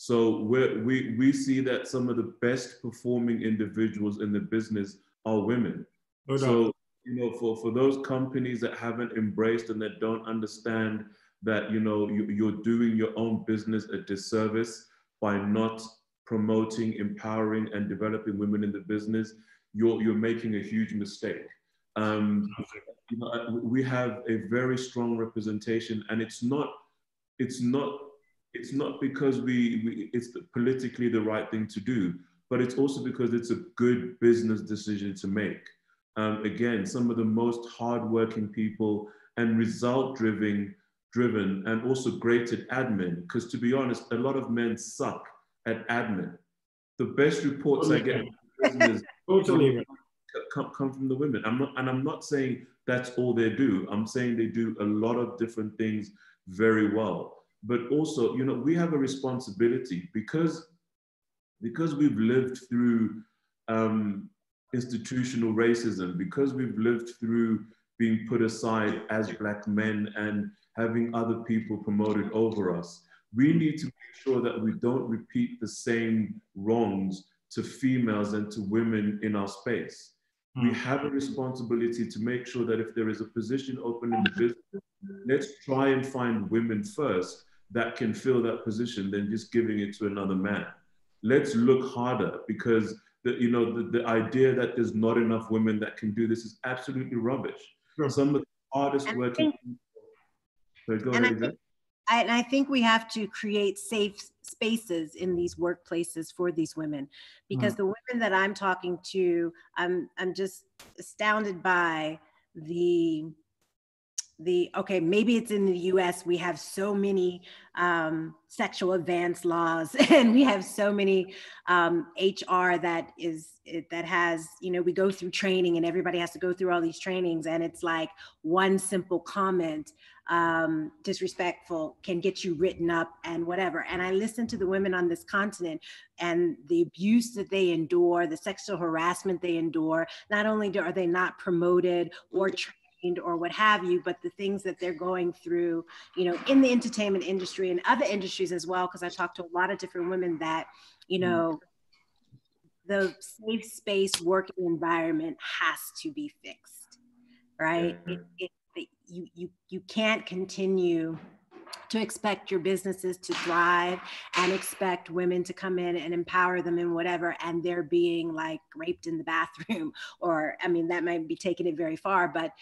So we see that some of the best performing individuals in the business are women. No doubt. So, you know, for those companies that haven't embraced and that don't understand that, you know, you're doing your own business a disservice by not promoting, empowering, and developing women in the business, you're making a huge mistake. You know, we have a very strong representation, and it's not because it's politically the right thing to do, but it's also because it's a good business decision to make. Again, some of the most hardworking people and result-driven, and also great at admin, because to be honest, a lot of men suck at admin. The best reports I get from business come from the women. I'm not saying that's all they do. I'm saying they do a lot of different things very well. But also, you know, we have a responsibility because we've lived through institutional racism, because we've lived through being put aside as Black men and having other people promoted over us. We need to make sure that we don't repeat the same wrongs to females and to women in our space. Mm. We have a responsibility to make sure that if there is a position open in the business, let's try and find women first that can fill that position than just giving it to another man. Let's look harder, because the idea that there's not enough women that can do this is absolutely rubbish. Sure. Some of the hardest working people. So and I think we have to create safe spaces in these workplaces for these women, because the women that I'm talking to, I'm just astounded by okay, maybe it's in the US, we have so many sexual advance laws, and we have so many HR that has, you know, we go through training and everybody has to go through all these trainings, and it's like one simple comment, disrespectful, can get you written up and whatever. And I listen to the women on this continent and the abuse that they endure, the sexual harassment they endure. Not only are they not promoted or trained or what have you, but the things that they're going through, you know, in the entertainment industry and other industries as well, because I talked to a lot of different women that, you know, the safe space working environment has to be fixed, right? You can't continue to expect your businesses to thrive and expect women to come in and empower them in whatever, and they're being like raped in the bathroom, or, I mean, that might be taking it very far, but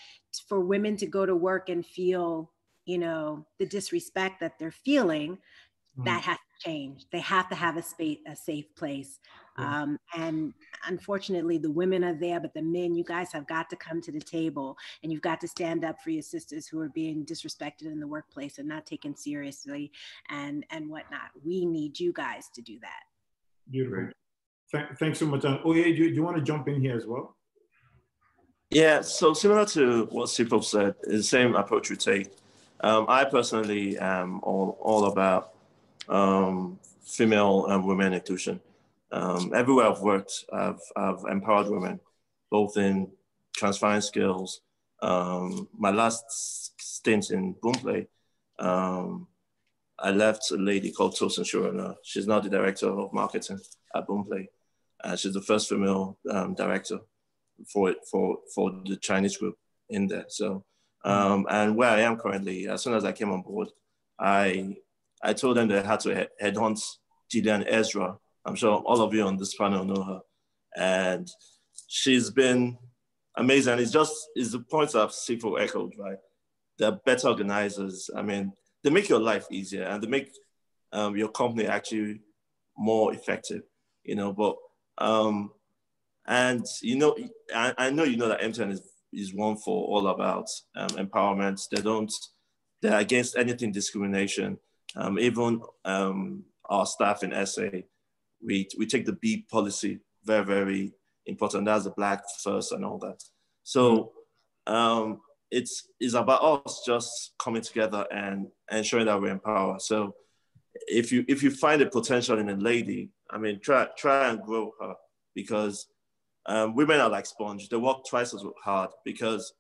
for women to go to work and feel, you know, the disrespect that they're feeling, that has to change. They have to have a space, a safe place. And unfortunately, the women are there, but the men, you guys have got to come to the table, and you've got to stand up for your sisters who are being disrespected in the workplace and not taken seriously and whatnot. We need you guys to do that. Beautiful. Thanks so much. Oye, do you want to jump in here as well? Yeah, so similar to what Sipho said, the same approach we take. I personally am all about female and women inclusion. Everywhere I've worked, I've empowered women, both in transferring skills. My last stint in Boomplay, I left a lady called Tosin Shurana. She's now the director of marketing at Boomplay. She's the first female director for the Chinese group in there. So, and where I am currently, as soon as I came on board, I told them that I had to headhunt Gillian Ezra. I'm sure all of you on this panel know her. And she's been amazing. It's the points I've Sipho echoed, right? They're better organizers. I mean, they make your life easier, and they make your company actually more effective, you know, but, and you know, I know you know that MTN is one for all about empowerment. They're against anything discrimination. Even our staff in SA, we take the B policy very, very important. That's the Black first and all that. So it's about us just coming together and ensuring that we empower. So if you find a potential in a lady, I mean, try and grow her, because women are like sponge. They work twice as hard because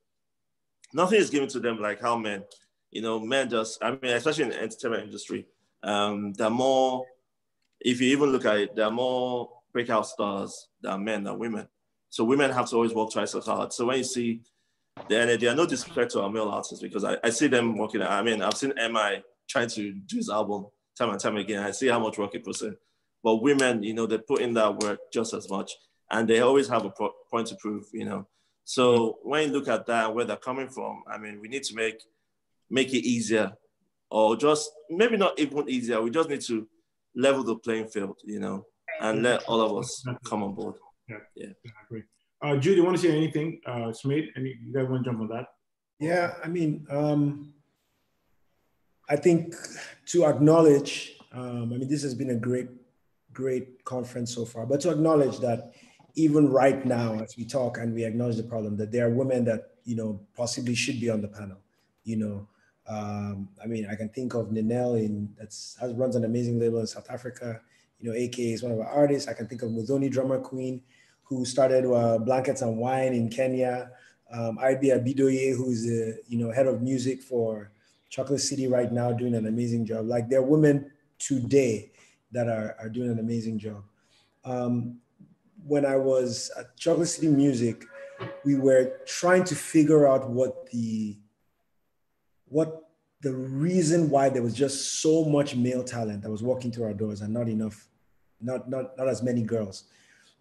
nothing is given to them like how men. You know, men just, I mean, especially in the entertainment industry, they're more, if you even look at it, they're more breakout stars than men, than women. So women have to always work twice as hard. So when you see the energy, I know disrespect to our male artists, because I see them working. I mean, I've seen M.I. trying to do his album time and time again. I see how much work it puts in. But women, you know, they put in that work just as much, and they always have a point to prove, you know. So when you look at that, where they're coming from, I mean, we need to make it easier, or just maybe not even easier. We just need to level the playing field, you know, and let all of us come on board. Yeah, I agree. Jude, you want to say anything? Smade, you guys want to jump on that? Yeah, I mean, I think to acknowledge, I mean, this has been a great conference so far, but to acknowledge that even right now, as we talk and we acknowledge the problem, that there are women that, you know, possibly should be on the panel, you know. I mean, I can think of Ninel that runs an amazing label in South Africa, you know, AKA is one of our artists. I can think of Mudhoni, drummer queen, who started Blankets and Wine in Kenya. Ibi Abidoye, who's the, you know, head of music for Chocolate City right now, doing an amazing job. Like, there are women today that are doing an amazing job. When I was at Chocolate City Music, we were trying to figure out what the reason why there was just so much male talent that was walking through our doors and not as many girls.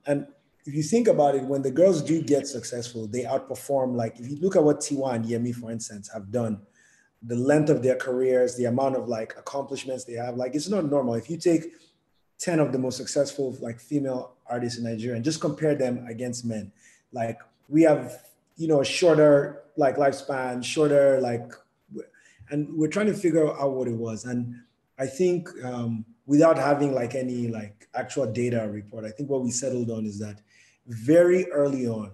And if you think about it, when the girls do get successful, they outperform. Like, if you look at what Tiwa and Yemi, for instance, have done, the length of their careers, the amount of like accomplishments they have, like, it's not normal. If you take 10 of the most successful like female artists in Nigeria and just compare them against men, like, we have, you know, a shorter like lifespan, shorter like. And we're trying to figure out what it was. And I think without having like any like actual data or report, I think what we settled on is that very early on,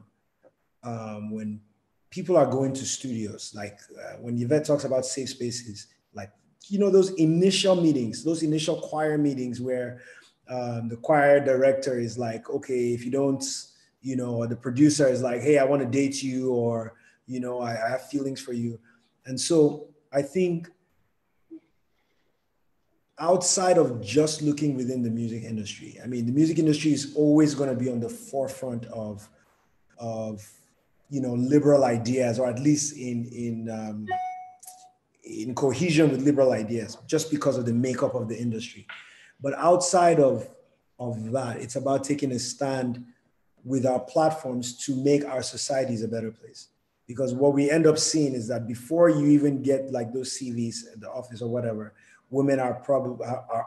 when people are going to studios, like when Yvette talks about safe spaces, like, you know, those initial meetings, those initial choir meetings where the choir director is like, okay, if you don't, you know, or the producer is like, hey, I want to date you, or, you know, I have feelings for you. And so, I think outside of just looking within the music industry, I mean, the music industry is always going to be on the forefront of, you know, liberal ideas, or at least in in cohesion with liberal ideas, just because of the makeup of the industry. But outside of that, it's about taking a stand with our platforms to make our societies a better place. Because what we end up seeing is that before you even get like those CVs at the office or whatever, women are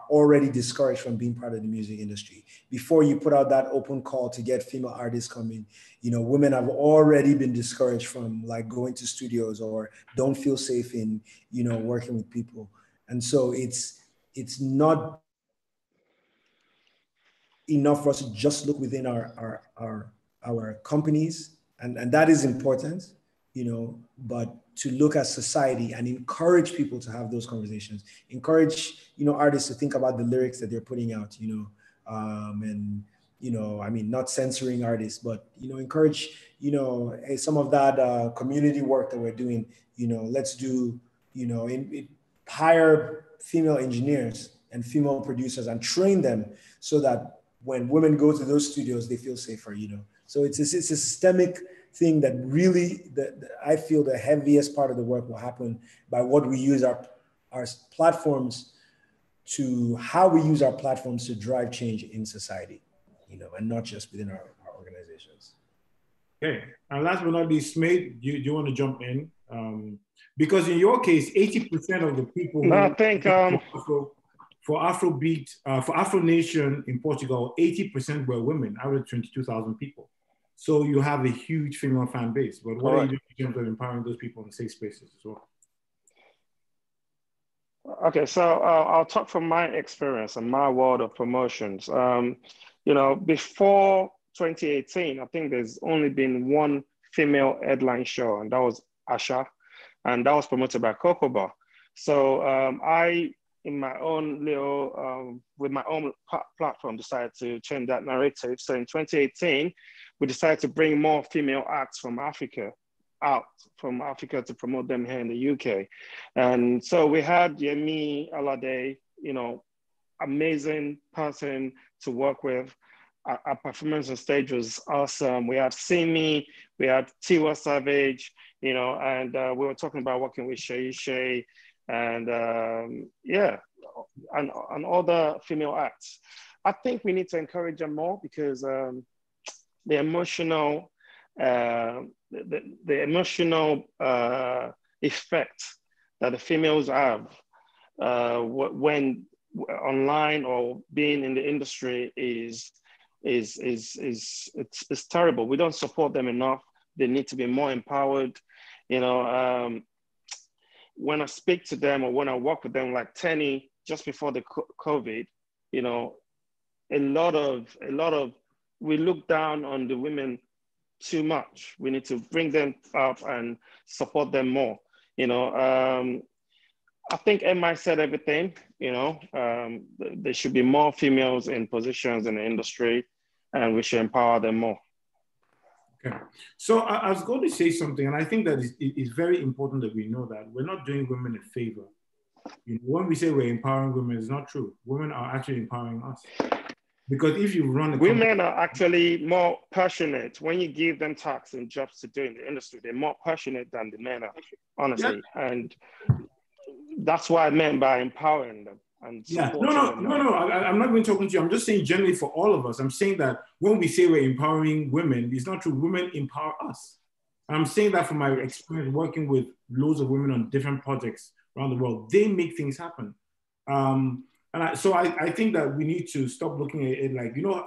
already discouraged from being part of the music industry. Before you put out that open call to get female artists coming, you know, women have already been discouraged from like going to studios or don't feel safe in, you know, working with people. And so it's not enough for us to just look within our companies, and that is important, you know, but to look at society and encourage people to have those conversations, encourage, you know, artists to think about the lyrics that they're putting out, you know, and, you know, I mean, not censoring artists, but, you know, encourage, you know, some of that community work that we're doing, you know, let's do, you know, hire female engineers and female producers and train them so that when women go to those studios, they feel safer, you know. So it's a systemic thing that really, I feel the heaviest part of the work will happen by what we use our platforms to, how we use our platforms to drive change in society, you know, and not just within our organizations. Okay, and last but not least, Smade, do you want to jump in? Because in your case, 80% of the people for Afrobeat, for Afro Nation in Portugal, 80% were women, out of 22,000 people. So you have a huge female fan base, but what are you doing in terms of empowering those people in safe spaces as well? Okay, so I'll talk from my experience and my world of promotions. You know, before 2018, I think there's only been one female headline show, and that was Asha, and that was promoted by Cocoa Bar. So I, in my own little, with my own platform, decided to change that narrative. So in 2018, we decided to bring more female acts from Africa to promote them here in the UK. And so we had Yemi Alade, you know, amazing person to work with. Our performance on stage was awesome. We had Simi, we had Tiwa Savage, you know, and we were talking about working with Shay Shay and yeah, and other female acts. I think we need to encourage them more because the emotional, the emotional effect that the females have when online or being in the industry is terrible. We don't support them enough. They need to be more empowered. You know, when I speak to them or when I work with them, like Tenny, just before the COVID, you know, we look down on the women too much. We need to bring them up and support them more. You know, I think M.I. said everything, you know, there should be more females in positions in the industry and we should empower them more. Okay. So I was going to say something, and I think that it's very important that we know that we're not doing women a favor. You know, when we say we're empowering women, it's not true. Women are actually empowering us. Because if you run a company, women are actually more passionate. When you give them tasks and jobs to do in the industry, they're more passionate than the men are, honestly. Yeah. And that's what I meant by empowering them. And yeah. I'm not even talking to you. I'm just saying generally for all of us. I'm saying that when we say we're empowering women, it's not true. Women empower us. I'm saying that from my experience working with loads of women on different projects around the world. They make things happen. And so I think that we need to stop looking at it like, you know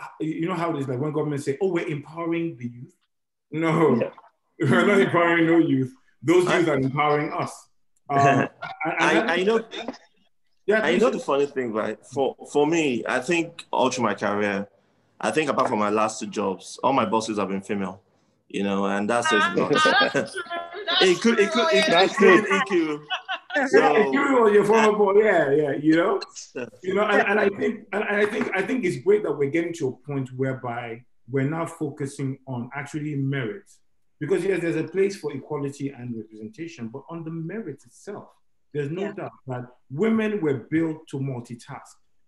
how it is, like when governments say, oh, we're empowering the youth. No, we're not empowering no youth. Those youth are empowering us. I know the funny thing, right? For me, I think all through my career, I think apart from my last two jobs, all my bosses have been female, you know, and that says a lot. That's true. It could. So, yeah, your former boy, yeah, you know, and I think it's great that we're getting to a point whereby we're now focusing on actually merit, because yes, there's a place for equality and representation, but on the merit itself, there's no doubt that women were built to multitask.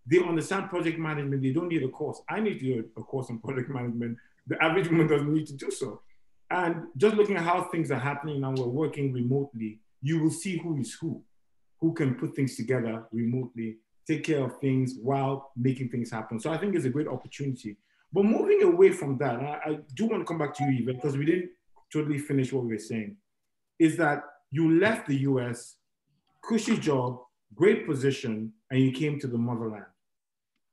They understand project management. They don't need a course. I need to do a course on project management. The average woman doesn't need to do so. And just looking at how things are happening now, we're working remotely. You will see who is who. who can put things together remotely, take care of things while making things happen. So I think it's a great opportunity. But moving away from that, and I do want to come back to you, Yvette, because we didn't totally finish what we were saying, is that you left the US, cushy job, great position, and you came to the motherland.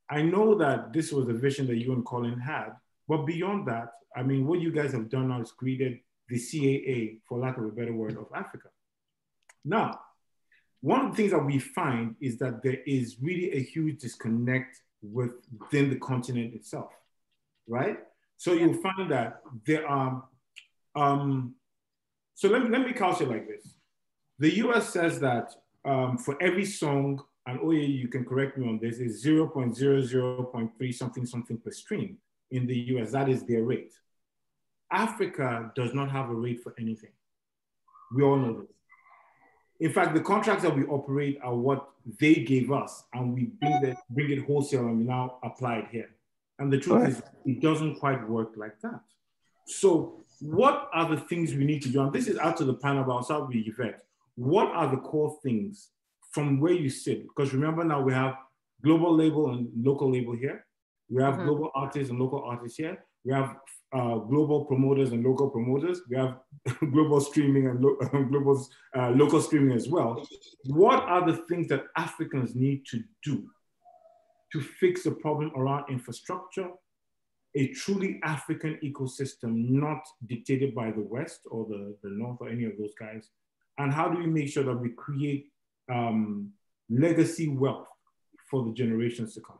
I know that this was a vision that you and Colin had, but beyond that, I mean, what you guys have done now is created the CAA, for lack of a better word, of Africa. Now, one of the things that we find is that there is really a huge disconnect within the continent itself, right? So you'll find that there are, so let me couch it like this. The US says that for every song, and Oye, you can correct me on this, is 0.00.3 something something per stream in the US. That is their rate. Africa does not have a rate for anything. We all know this. In fact, the contracts that we operate are what they gave us, and we bring it wholesale, and we now apply it here. And the truth is, it doesn't quite work like that. So what are the things we need to do? And this is out to the panel, but I'll start with Yvette. What are the core things from where you sit? Because remember now we have global label and local label here. We have global artists and local artists here. We have global promoters and local promoters. We have global streaming and local streaming as well. What are the things that Africans need to do to fix the problem around infrastructure, a truly African ecosystem, not dictated by the West or the North or any of those guys? And how do we make sure that we create legacy wealth for the generations to come?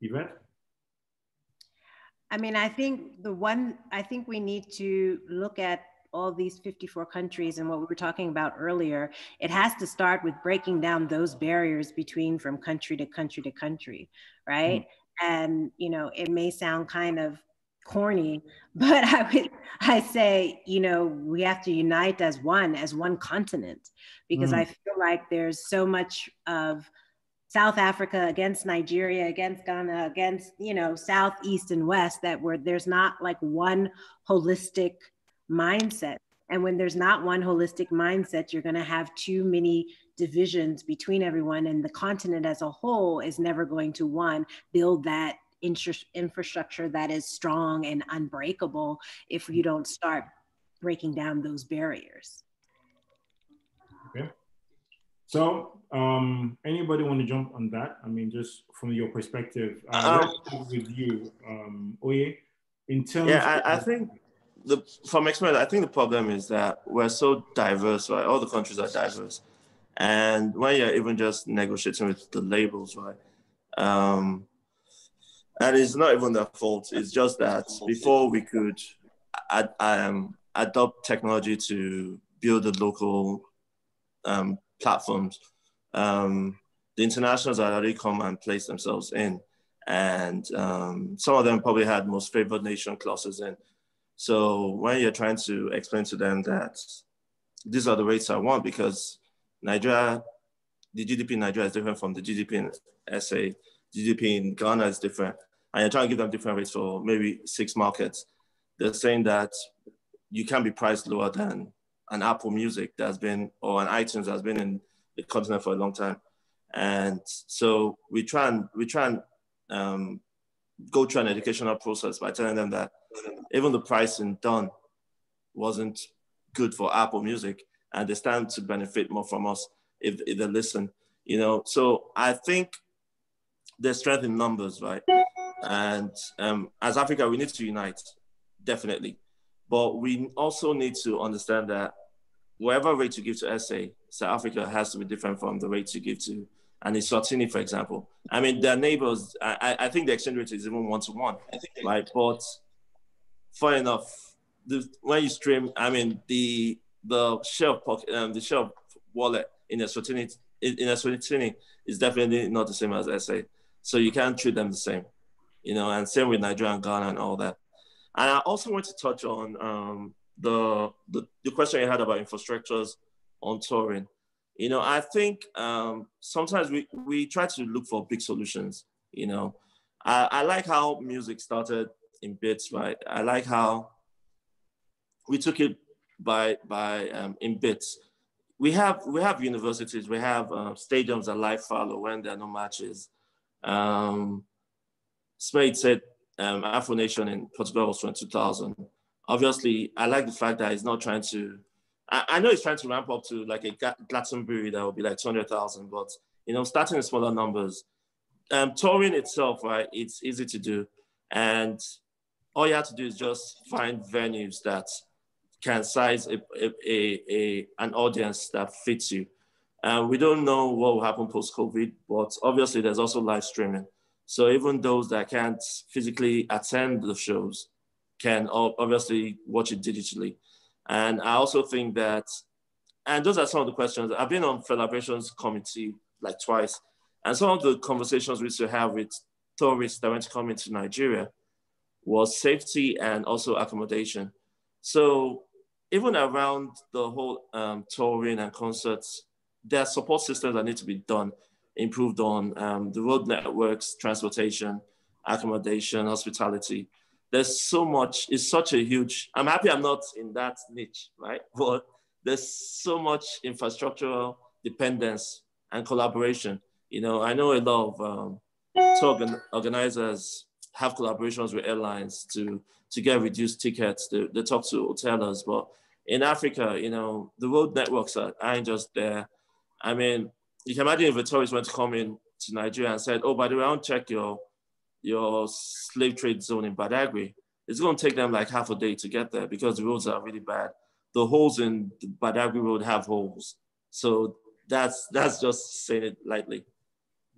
Yvette? I mean, I think we need to look at all these 54 countries and what we were talking about earlier. It has to start with breaking down those barriers between from country to country to country, right? And, you know, it may sound kind of corny, but I say, you know, we have to unite as one continent, because I feel like there's so much of South Africa against Nigeria, against Ghana, against, you know, South, East, and West, that there's not like one holistic mindset. And when there's not one holistic mindset, you're going to have too many divisions between everyone, and the continent as a whole is never going to, one, build that infrastructure that is strong and unbreakable if you don't start breaking down those barriers. Okay. So, anybody want to jump on that? I mean, just from your perspective, with you, Oye, in terms I think the problem is that we're so diverse, right? All the countries are diverse. And when you're even just negotiating with the labels, right? And it's not even their fault. It's just that before we could adopt technology to build a local platforms, the internationals had already come and placed themselves in, and some of them probably had most favored nation clauses in. So when you're trying to explain to them that these are the rates I want, because Nigeria, the GDP in Nigeria is different from the GDP in SA, GDP in Ghana is different, and you're trying to give them different rates for maybe 6 markets, they're saying that you can be priced lower than an Apple Music that's been, or an iTunes that's been in the continent for a long time. And so we try and go through an educational process by telling them that even the pricing done wasn't good for Apple Music, and they stand to benefit more from us if they listen, you know? So I think there's strength in numbers, right? And as Africa, we need to unite, definitely. But we also need to understand that whatever rate you give to SA, South Africa has to be different from the rate you give to, and in Eswatini, for example. I mean, their neighbors, I think the exchange rate is even 1-to-1, right? But funny enough, when you stream, I mean, the share of pocket, the share of wallet in Eswatini is definitely not the same as SA. So you can't treat them the same, you know, and same with Nigeria and Ghana and all that. And I also want to touch on the question you had about infrastructures on touring. You know, I think sometimes we try to look for big solutions. You know, I like how music started in bits, right? I like how we took it in bits. we have universities, we have stadiums that live follow when there are no matches. Smade said Afro Nation in Portugal was from 2000. Obviously, I like the fact that he's not trying to, I know he's trying to ramp up to like a Glastonbury that would be like 200,000, but you know, starting in smaller numbers. Touring itself, right, it's easy to do. And all you have to do is just find venues that can size an audience that fits you. We don't know what will happen post-COVID, but obviously there's also live streaming. So even those that can't physically attend the shows can obviously watch it digitally. And I also think that, and those are some of the questions. I've been on Celebrations Committee like twice, and some of the conversations we used to have with tourists that went to come into Nigeria was safety and also accommodation. So even around the whole touring and concerts, there are support systems that need to be done, improved on the road networks, transportation, accommodation, hospitality. There's so much, it's such a huge, I'm happy I'm not in that niche, right? But there's so much infrastructural dependence and collaboration. You know, I know a lot of tour organizers have collaborations with airlines to get reduced tickets. They talk to hoteliers, but in Africa, you know, the road networks aren't just there. I mean, you can imagine if a tourist went to come in to Nigeria and said, oh, by the way, I want to check your slave trade zone in Badagry. It's going to take them like half a day to get there because the roads are really bad. The holes in the Badagry road have holes. So that's just saying it lightly,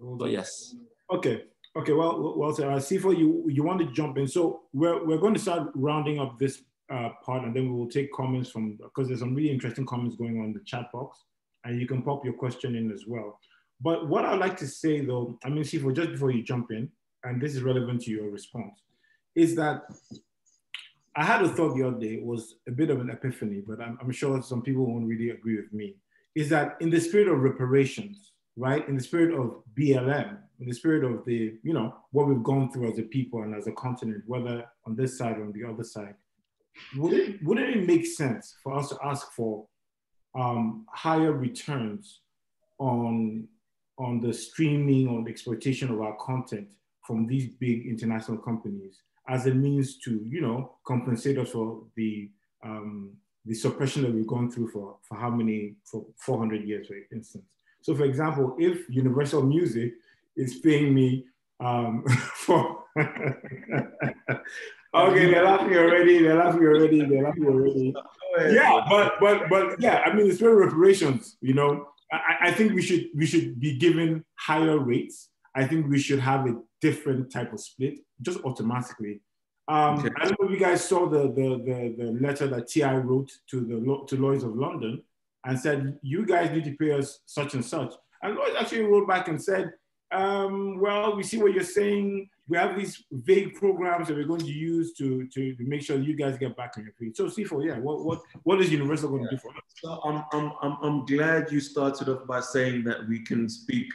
but yes. Okay, okay, well Sarah, Sipho, you want to jump in. So we're going to start rounding up this part, and then we will take comments from, because there's some really interesting comments going on in the chat box, and you can pop your question in as well. But what I'd like to say though, I mean, Sipho, just before you jump in, and this is relevant to your response, is that I had a thought the other day, it was a bit of an epiphany, but I'm sure some people won't really agree with me, is that in the spirit of reparations, right? In the spirit of BLM, in the spirit of the, you know, what we've gone through as a people and as a continent, whether on this side or on the other side, wouldn't it make sense for us to ask for higher returns on the streaming, on the exploitation of our content from these big international companies as a means to, you know, compensate us for the suppression that we've gone through for how many, for 400 years, for instance. So for example, if Universal Music is paying me for, okay, they're laughing already. Yeah, but yeah, I mean, it's very reparations, you know. I think we should be given higher rates. I think we should have a different type of split, just automatically. Okay. I don't know if you guys saw the letter that TI wrote to Lawyers of London and said, you guys need to pay us such and such. And Lawyers actually wrote back and said, well, we see what you're saying. We have these vague programs that we're going to use to make sure you guys get back on your feet. So Sipho, yeah, what is Universal going to do for us? So I'm glad you started off by saying that we can speak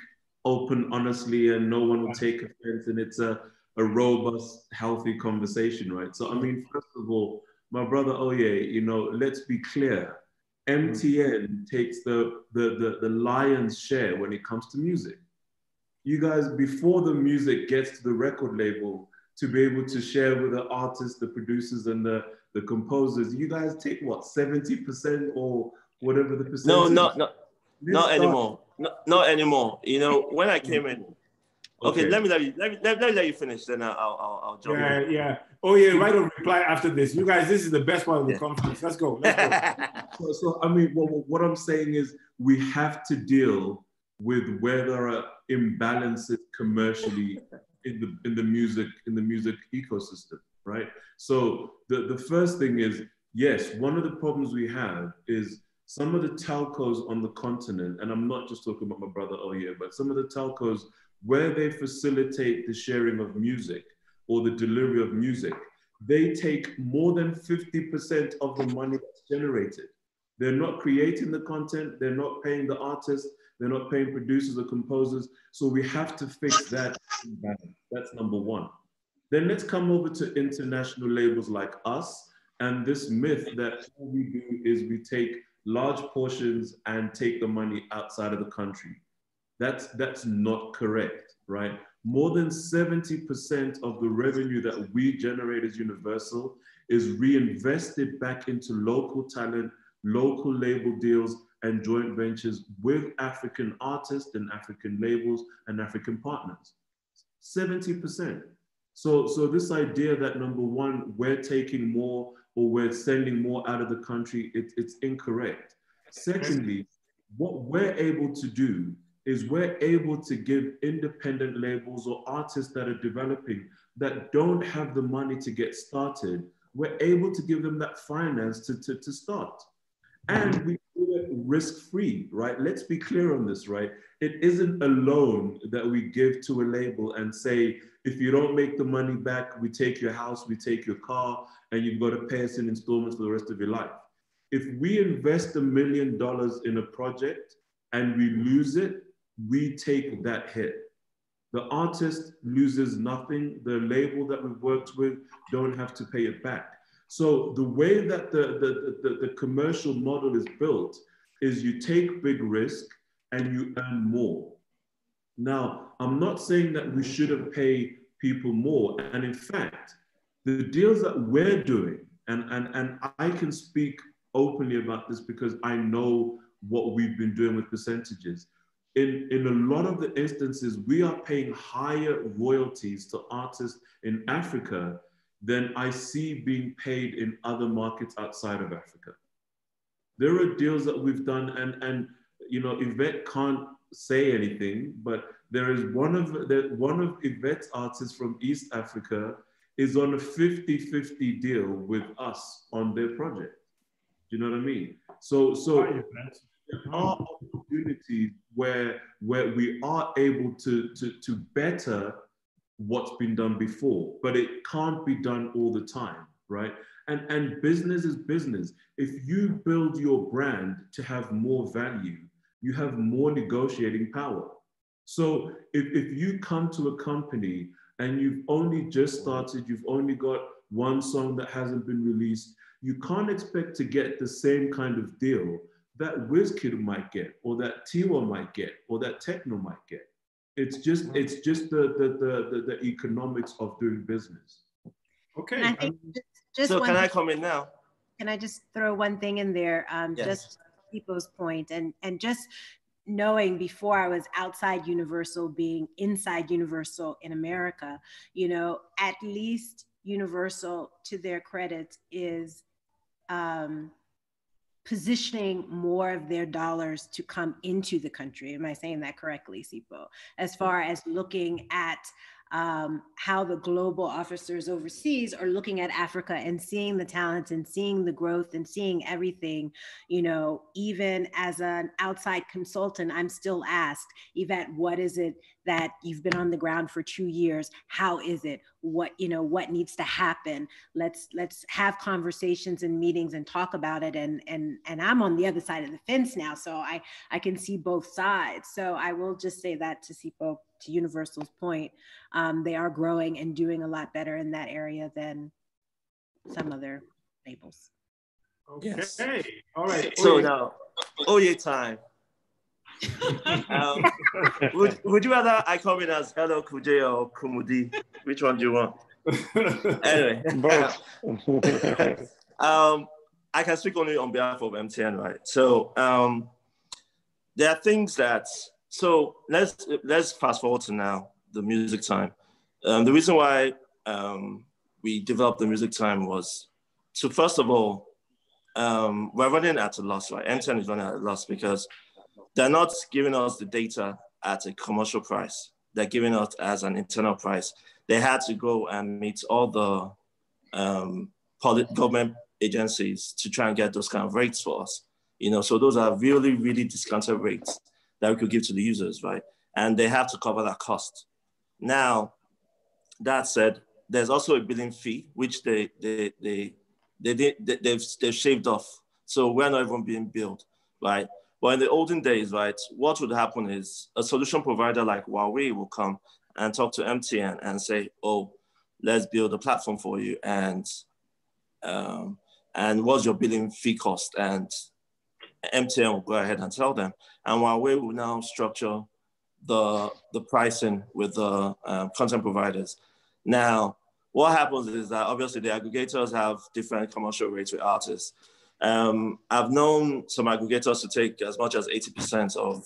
open, honestly, and no one will take offense, and it's a robust, healthy conversation, right? So, I mean, first of all, my brother Oye, you know, let's be clear. MTN takes the lion's share when it comes to music. You guys, before the music gets to the record label, to be able to share with the artists, the producers, and the composers, you guys take what, 70% or whatever the percentage? No, not anymore. Not anymore. You know, when I came in, okay. let me let you finish, then I'll jump in. Yeah. Oh yeah, right on reply after this. You guys, this is the best part of the conference. Let's go. So I mean, what I'm saying is we have to deal with where there are imbalances commercially in the music ecosystem, right? So the first thing is, yes, one of the problems we have is some of the telcos on the continent, and I'm not just talking about my brother Oye, but some of the telcos, where they facilitate the sharing of music or the delivery of music, they take more than 50% of the money that's generated. They're not creating the content, they're not paying the artists, they're not paying producers or composers. So we have to fix that. That's number one. Then let's come over to international labels like us and this myth that all we do is we take large portions and take the money outside of the country. That's not correct, right? More than 70% of the revenue that we generate as Universal is reinvested back into local talent, local label deals, and joint ventures with African artists and African labels and African partners. 70%. So this idea that, number one, we're taking more or we're sending more out of the country, it's incorrect. Secondly, what we're able to do is we're able to give independent labels or artists that are developing that don't have the money to get started, we're able to give them that finance to start. And we do it risk-free, right? Let's be clear on this, right? It isn't a loan that we give to a label and say, if you don't make the money back, we take your house, we take your car, and you've got to pay us in installments for the rest of your life. If we invest $1 million in a project and we lose it, we take that hit. The artist loses nothing. The label that we've worked with don't have to pay it back. So the way that the commercial model is built is you take big risk and you earn more. Now, I'm not saying that we shouldn't pay people more. And in fact, the deals that we're doing, and I can speak openly about this because I know what we've been doing with percentages. In a lot of the instances, we are paying higher royalties to artists in Africa than I see being paid in other markets outside of Africa. There are deals that we've done, and you know, Yvette can't say anything, but there is one of Yvette's artists from East Africa is on a 50-50 deal with us on their project. Do you know what I mean? So there are opportunities where we are able to better what's been done before, but it can't be done all the time, right? And business is business. If you build your brand to have more value, you have more negotiating power. So if you come to a company and you've only just started, you've only got one song that hasn't been released, you can't expect to get the same kind of deal that Wizkid might get, or that Tiwa might get, or that Techno might get. It's just the economics of doing business. Okay. I think just so can I comment now? Can I just throw one thing in there? Yes. Just Sipho's point, and just knowing before I was outside Universal, being inside Universal in America, you know, at least Universal, to their credit, is positioning more of their dollars to come into the country. Am I saying that correctly, Sipho? As far as looking at how the global officers overseas are looking at Africa and seeing the talents and seeing the growth and seeing everything, you know, even as an outside consultant, I'm still asked, Yvette, what is it that you've been on the ground for 2 years? How is it? What, you know, what needs to happen? Let's have conversations and meetings and talk about it. And I'm on the other side of the fence now, so I can see both sides. So I will just say that to Sipho, to Universal's point, they are growing and doing a lot better in that area than some other labels. Okay, yes. All right. So now, Oye time. Would you rather I come in as Hello Kuje or Kumudi? Which one do you want? Anyway, both. I can speak only on behalf of MTN, right? So there are things that, so let's fast forward to now, the Music Time. The reason why we developed the Music Time was to, first of all, we're running at a loss, right? MTN is running at a loss because they're not giving us the data at a commercial price. They're giving us as an internal price. They had to go and meet all the government agencies to try and get those kind of rates for us. You know, so those are really, really discounted rates that we could give to the users, right? And they have to cover that cost. Now, that said, there's also a billing fee, which they've shaved off. So we're not even being billed, right? But in the olden days, right, what would happen is a solution provider like Huawei will come and talk to MTN and say, oh, let's build a platform for you. And what's your billing fee cost? And MTN will go ahead and tell them. And Huawei will now structure the pricing with the content providers. Now, what happens is that obviously the aggregators have different commercial rates with artists. I've known some aggregators to take as much as 80% of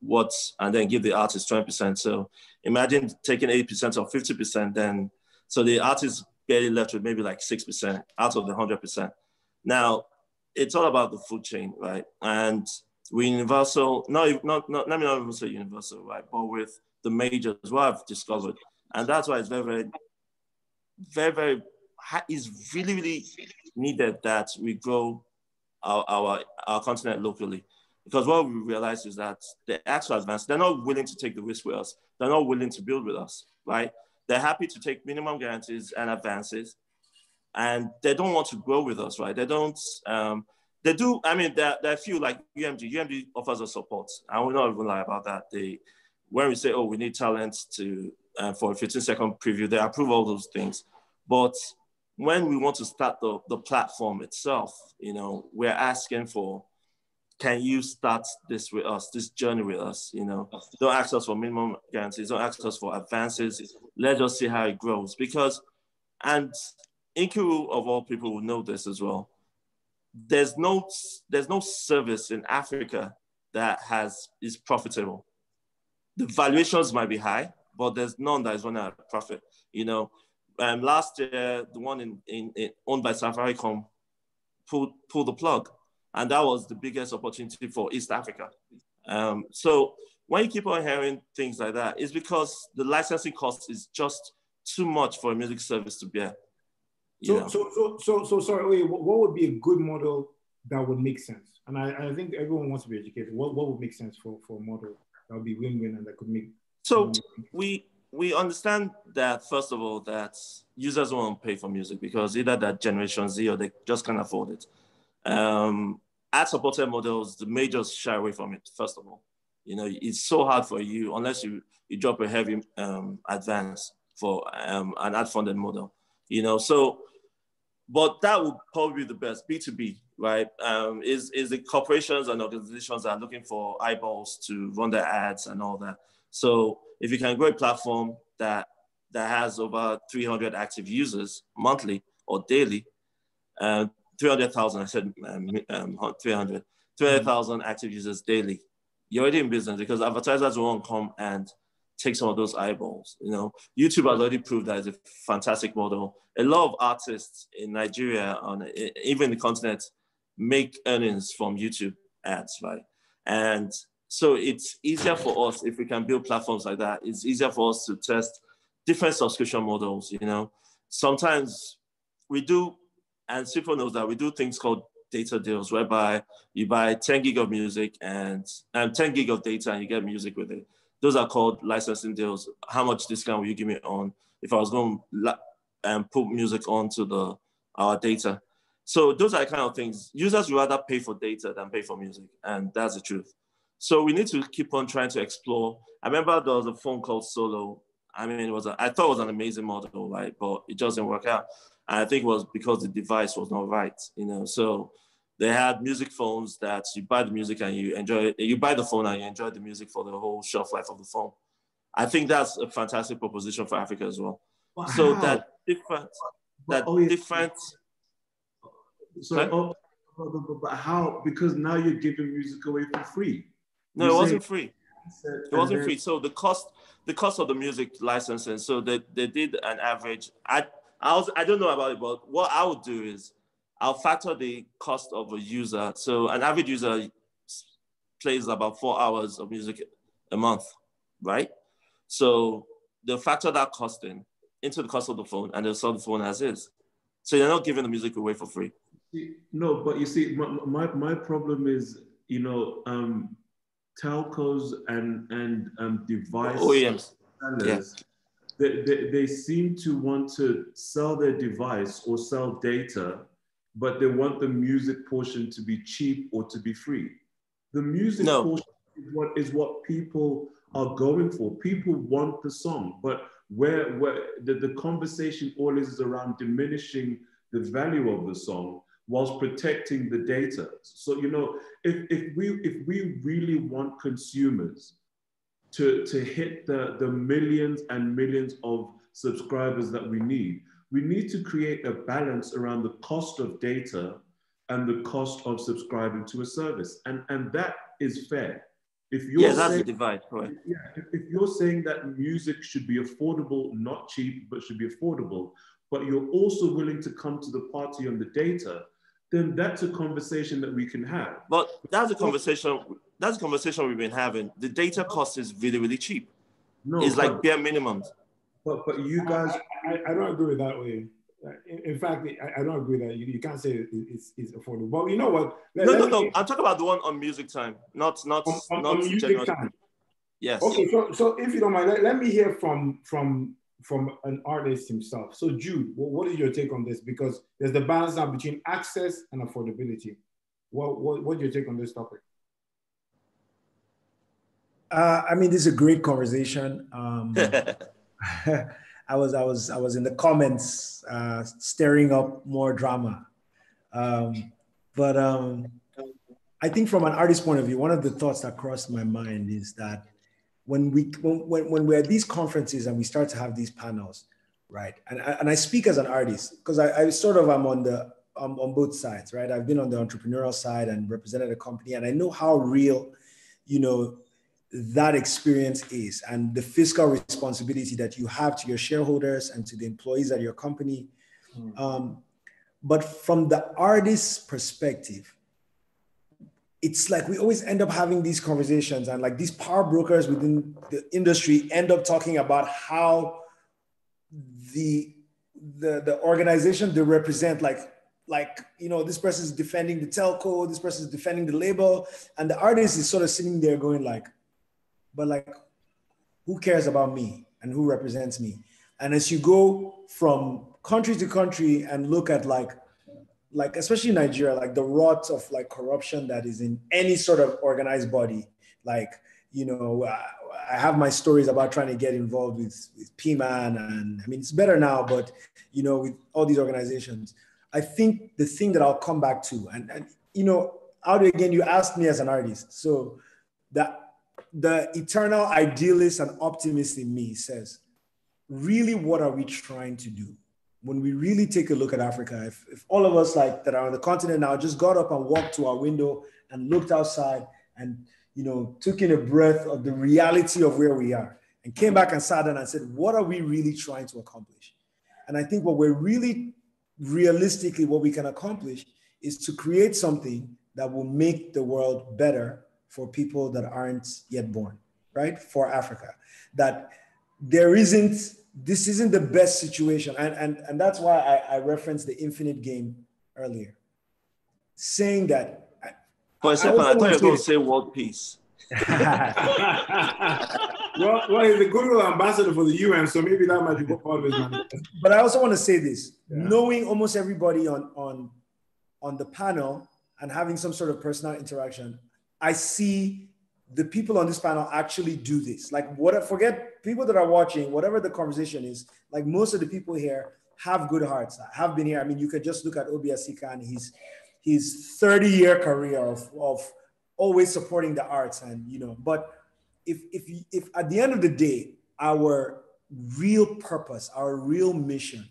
what's, and then give the artist 20%. So imagine taking 80% or 50%, then, so the artist barely left with maybe like 6% out of the 100%. Now, it's all about the food chain, right? And we Universal, let me not even say Universal, right? But with the majors, what I've discovered. And that's why it's very, very, it's really, really needed that we grow our continent locally. Because what we realize is that the actual advance, they're not willing to take the risk with us. They're not willing to build with us, right? They're happy to take minimum guarantees and advances, and they don't want to grow with us, right? They don't, they do, I mean, there are a few like UMG. UMG offers us support. I will not even lie about that. They, when we say, oh, we need talent to, for a 15-second preview, they approve all those things. But when we want to start the platform itself, you know, we're asking for, can you start this with us, this journey with us, you know? Don't ask us for minimum guarantees, don't ask us for advances. Let us see how it grows. Because, and Nkiru of all people will know this as well, there's no service in Africa that is profitable. The valuations might be high, but there's none that is running at a profit, you know? Last year, the one owned by Safaricom pulled the plug. And that was the biggest opportunity for East Africa. So when you keep on hearing things like that, it's because the licensing cost is just too much for a music service to bear. So sorry, what would be a good model that would make sense? And I think everyone wants to be educated. What would make sense for a model that would be win-win and that could make... So we understand that, first of all, that users won't pay for music because either they're Generation Z or they just can't afford it. Ad-supported models, the majors shy away from it, first of all. You know, it's so hard for you unless you drop a heavy advance for an ad-funded model, you know. So, but that would probably be the best, B2B, right? Is the corporations and organizations are looking for eyeballs to run their ads and all that. So if you can grow a platform that has over 300 active users monthly or daily, 300,000, I said 300,000 active users daily. You're already in business because advertisers won't come and take some of those eyeballs. You know, YouTube has already proved that it's a fantastic model. A lot of artists in Nigeria, on even the continent, make earnings from YouTube ads, right? And so it's easier for us if we can build platforms like that. It's easier for us to test different subscription models, you know. Sometimes we do, and Sipho knows that we do things called data deals, whereby you buy 10 gig of music and 10 gig of data and you get music with it. Those are called licensing deals. How much discount will you give me on if I was going to put music onto our data? So those are the kind of things. Users would rather pay for data than pay for music, and that's the truth. So we need to keep on trying to explore. I remember there was a phone called Solo. I mean, I thought it was an amazing model, right? But it doesn't work out. I think it was because the device was not right, you know. So they had music phones that you buy the music and you enjoy, you buy the phone and you enjoy the music for the whole shelf life of the phone. I think that's a fantastic proposition for Africa as well. Wow. So that different. So, but how? Because now you're giving music away for free. No, it wasn't free. It wasn't free. So the cost of the music licensing. So they did an average. I don't know about it, but what I would do is I'll factor the cost of a user. So an average user plays about 4 hours of music a month, right? So they'll factor that cost in into the cost of the phone and they'll sell the phone as is. So you're not giving the music away for free. No, but you see, my problem is, you know, telcos and device OEMs. Sellers. Yeah. They seem to want to sell their device or sell data, but they want the music portion to be cheap or to be free. The music portion is what people are going for. People want the song, but where the conversation always is around diminishing the value of the song, whilst protecting the data. So, you know, if we really want consumers to hit the millions and millions of subscribers that we need to create a balance around the cost of data and the cost of subscribing to a service. And that is fair. If you're that's the divide, right? Yeah, if you're saying that music should be affordable, not cheap, but should be affordable, but you're also willing to come to the party on the data, then that's a conversation that we can have. But that's a conversation we've been having. The data cost is really, really cheap. No, it's like bare minimums. But you guys... I don't agree with that way. In fact, I don't agree that you can't say it's affordable. But you know what? No. I'm talking about the one on Music Time, not on Music Time. Yes. Okay, so if you don't mind, let me hear from an artist himself. So Jude, what is your take on this? Because there's the balance now between access and affordability. What's your take on this topic? I mean, this is a great conversation. I was in the comments stirring up more drama. I think from an artist's point of view, one of the thoughts that crossed my mind is that when we're at these conferences and we start to have these panels, right? And I speak as an artist because I sort of am on both sides, right? I've been on the entrepreneurial side and represented a company, and I know how real, you know, that experience is, and the fiscal responsibility that you have to your shareholders and to the employees at your company. Mm. But from the artist's perspective, it's like we always end up having these conversations, and like these power brokers within the industry end up talking about how the organization they represent, like, you know, this person is defending the telco, this person is defending the label, and the artist is sort of sitting there going like, but like, who cares about me and who represents me? And as you go from country to country and look at like especially Nigeria, like the rot of like corruption that is in any sort of organized body. Like, you know, I have my stories about trying to get involved with P-Man, and I mean, it's better now, but you know, with all these organizations. I think the thing that I'll come back to, and you know, Audu, again, you asked me as an artist, so that, the eternal idealist and optimist in me says, really, what are we trying to do? When we really take a look at Africa, if all of us like that are on the continent now just got up and walked to our window and looked outside and, you know, took in a breath of the reality of where we are and came back and sat down and said, what are we really trying to accomplish? And I think what we're really realistically, what we can accomplish is to create something that will make the world better for people that aren't yet born, right? For Africa, that this isn't the best situation. And that's why I referenced the infinite game earlier, saying that. For a second, I thought you were going to say world peace. well, he's a goodwill ambassador for the UN, so maybe that might be part of his money. But I also want to say this, knowing almost everybody on the panel and having some sort of personal interaction, I see the people on this panel actually do this. Like, forget people that are watching, whatever the conversation is, like most of the people here have good hearts, have been here. I mean, you could just look at Obi Asika and his 30-year career of always supporting the arts. And, you know, but if at the end of the day, our real purpose, our real mission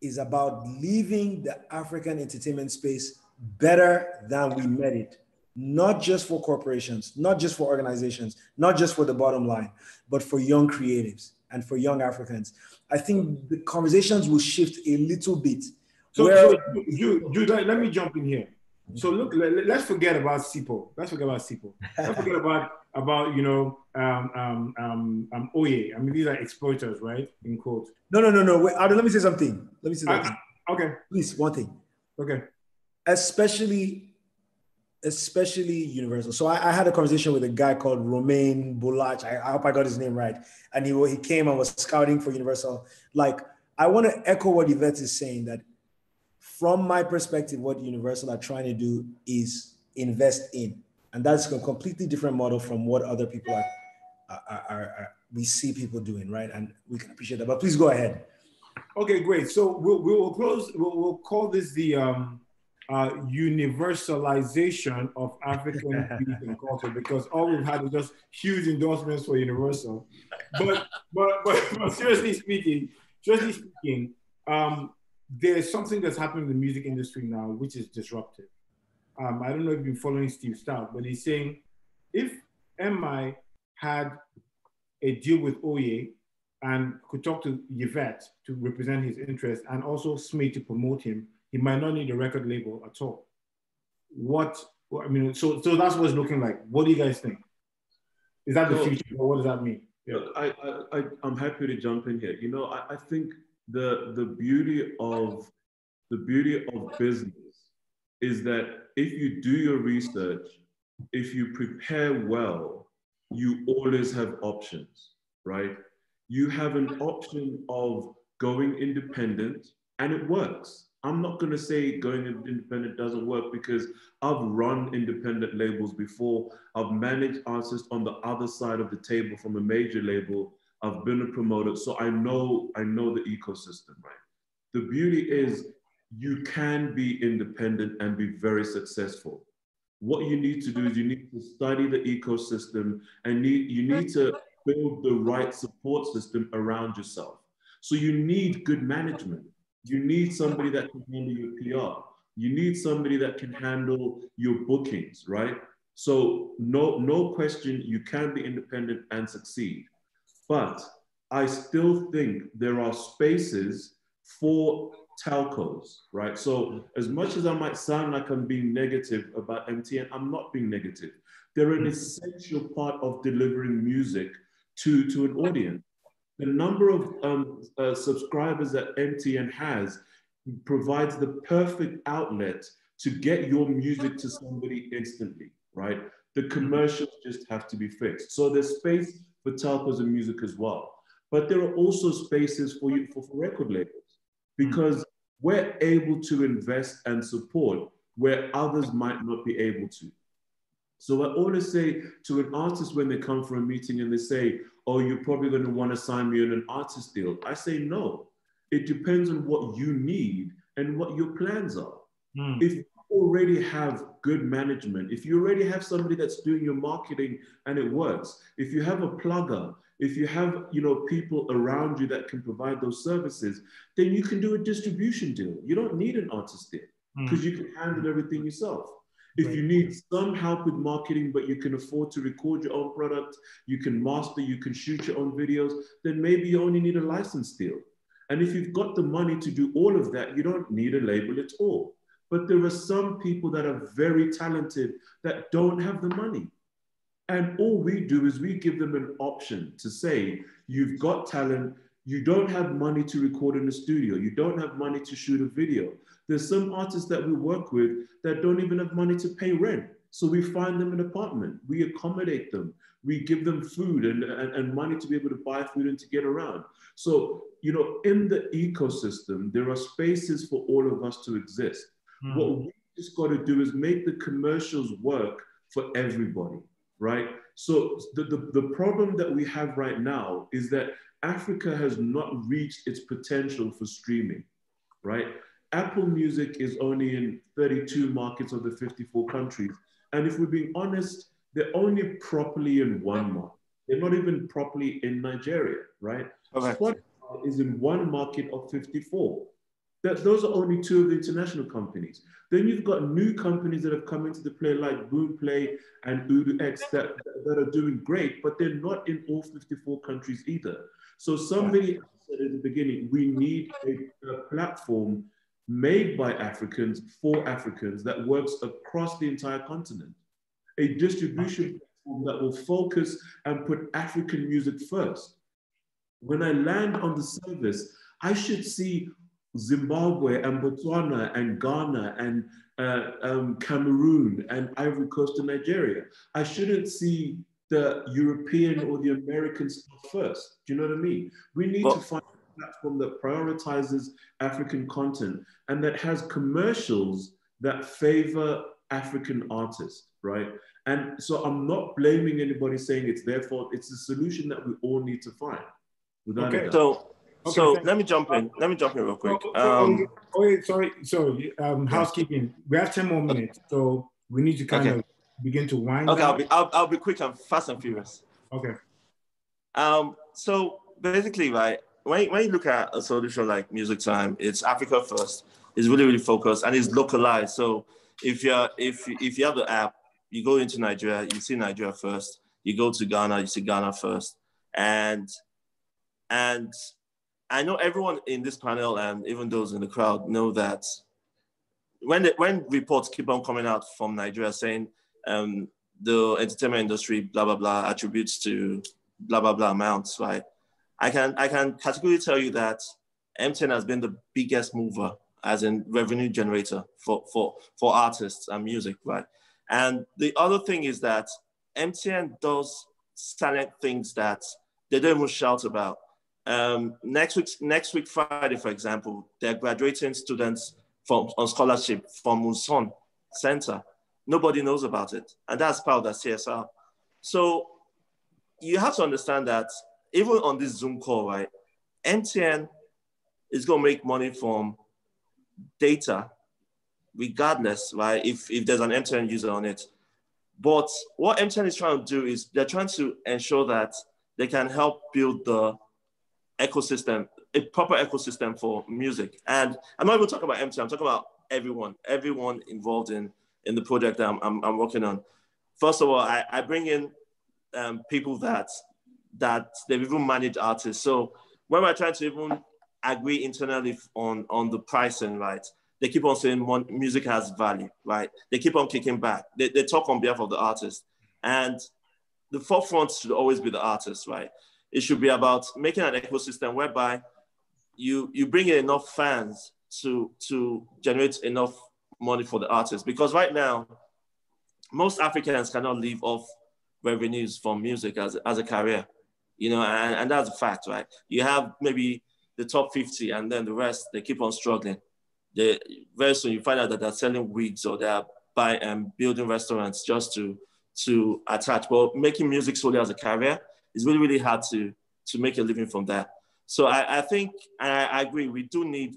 is about leaving the African entertainment space better than we met it. Not just for corporations, not just for organizations, not just for the bottom line, but for young creatives and for young Africans. I think the conversations will shift a little bit. So Jude, let me jump in here. So look, let's forget about Sipho. Let's forget about Sipho. Let's forget about you know, Oye. I mean, these are exploiters, right? In quotes. No. Wait, let me say something. Okay. Please, one thing. Okay. Especially Universal. So I had a conversation with a guy called Romain Boulach. I hope I got his name right. And he came and was scouting for Universal. Like, I want to echo what Yvette is saying, that from my perspective, what Universal are trying to do is invest in. And that's a completely different model from what other people we see people doing, right? And we can appreciate that, but please go ahead. Okay, great. So we'll close, we'll call this the, universalization of African music and culture, because all we've had is just huge endorsements for Universal. But seriously speaking, there's something that's happening in the music industry now, which is disruptive. I don't know if you've been following Steve Stout, but he's saying, if M.I. had a deal with Oye and could talk to Yvette to represent his interests and also Smade to promote him, he might not need a record label at all. So that's what it's looking like. What do you guys think? Is that the future, or what does that mean? Yeah. Look, I'm happy to jump in here. You know, I think the beauty of business is that if you do your research, if you prepare well, you always have options, right? You have an option of going independent, and it works. I'm not going to say going independent doesn't work, because I've run independent labels before. I've managed artists on the other side of the table from a major label. I've been a promoter, so I know the ecosystem, right? The beauty is you can be independent and be very successful. What you need to do is you need to study the ecosystem, and you need to build the right support system around yourself. So you need good management. You need somebody that can handle your PR. You need somebody that can handle your bookings, right? So no question, you can be independent and succeed. But I still think there are spaces for telcos, right? So as much as I might sound like I'm being negative about MTN, I'm not being negative. They're an essential part of delivering music to an audience. The number of subscribers that MTN has provides the perfect outlet to get your music to somebody instantly, right? The commercials just have to be fixed. So there's space for telcos and music as well. But there are also spaces for record labels, because we're able to invest and support where others might not be able to. So I always say to an artist when they come for a meeting and they say, oh, you're probably going to want to sign me on an artist deal. I say, no, it depends on what you need and what your plans are. If you already have good management, if you already have somebody that's doing your marketing and it works, if you have a plugger, if you have, you know, people around you that can provide those services, then you can do a distribution deal. You don't need an artist deal because you can handle everything yourself. If you need some help with marketing, but you can afford to record your own product, you can master, you can shoot your own videos, then maybe you only need a license deal. And if you've got the money to do all of that, you don't need a label at all. But there are some people that are very talented that don't have the money. And all we do is we give them an option to say, you've got talent, you don't have money to record in the studio, you don't have money to shoot a video. There's some artists that we work with that don't even have money to pay rent. So we find them an apartment, we accommodate them, we give them food and money to be able to buy food and to get around. So, you know, in the ecosystem, there are spaces for all of us to exist. What we just got to do is make the commercials work for everybody, right? So the problem that we have right now is that Africa has not reached its potential for streaming, right? Apple Music is only in 32 markets of the 54 countries. And if we're being honest, they're only properly in one market. They're not even properly in Nigeria, right? Okay. Spotify is in one market of 54. Those are only two of the international companies. Then you've got new companies that have come into the play like Boomplay and Audu X that are doing great, but they're not in all 54 countries either. So somebody said at the beginning, we need a platform made by Africans for Africans that works across the entire continent. A distribution platform that will focus and put African music first. When I land on the service, I should see Zimbabwe and Botswana and Ghana and Cameroon and Ivory Coast and Nigeria. I shouldn't see the European or the American stuff first. Do you know what I mean? We need to find a platform that prioritizes African content and that has commercials that favor African artists, right? And so I'm not blaming anybody saying it's their fault. It's a solution that we all need to find. Without a doubt. Okay, so let me jump in real quick. Housekeeping. We have 10 more minutes, so we need to kind of begin to wind down. I'll be quick and fast and furious. Okay. So basically, right, when you look at a solution like Music Time, it's Africa first. It's really, really focused and it's localized. So if you have the app, you go into Nigeria, you see Nigeria first. You go to Ghana, you see Ghana first. And I know everyone in this panel and even those in the crowd know that when reports keep on coming out from Nigeria saying the entertainment industry, blah, blah, blah, attributes to blah, blah, blah amounts, right? I can categorically tell you that MTN has been the biggest mover as in revenue generator for artists and music, right? And the other thing is that MTN does silent things that they don't even shout about. Next week Friday, for example, they're graduating students on scholarship from Munson Center. Nobody knows about it. And that's part of the CSR. So you have to understand that even on this Zoom call, right, MTN is going to make money from data regardless, right, if there's an MTN user on it. But what MTN is trying to do is they're trying to ensure that they can help build the ecosystem, a proper ecosystem for music. And I'm not even talking about MTN, I'm talking about everyone involved in the project that I'm working on. First of all, I bring in people that they've even managed artists. So when we're trying to even agree internally on the pricing, right? They keep on saying music has value, right? They keep on kicking back. They talk on behalf of the artist. And the forefront should always be the artist, right? It should be about making an ecosystem whereby you bring in enough fans to generate enough money for the artist. Because right now, most Africans cannot live off revenues from music as a career, you know, and that's a fact, right? You have maybe the top 50 and then the rest, they keep on struggling. Very soon you find out that they're selling wigs or they're building restaurants just to attach. But making music solely as a career is really, really hard to make a living from that. So I think, and I agree, we do need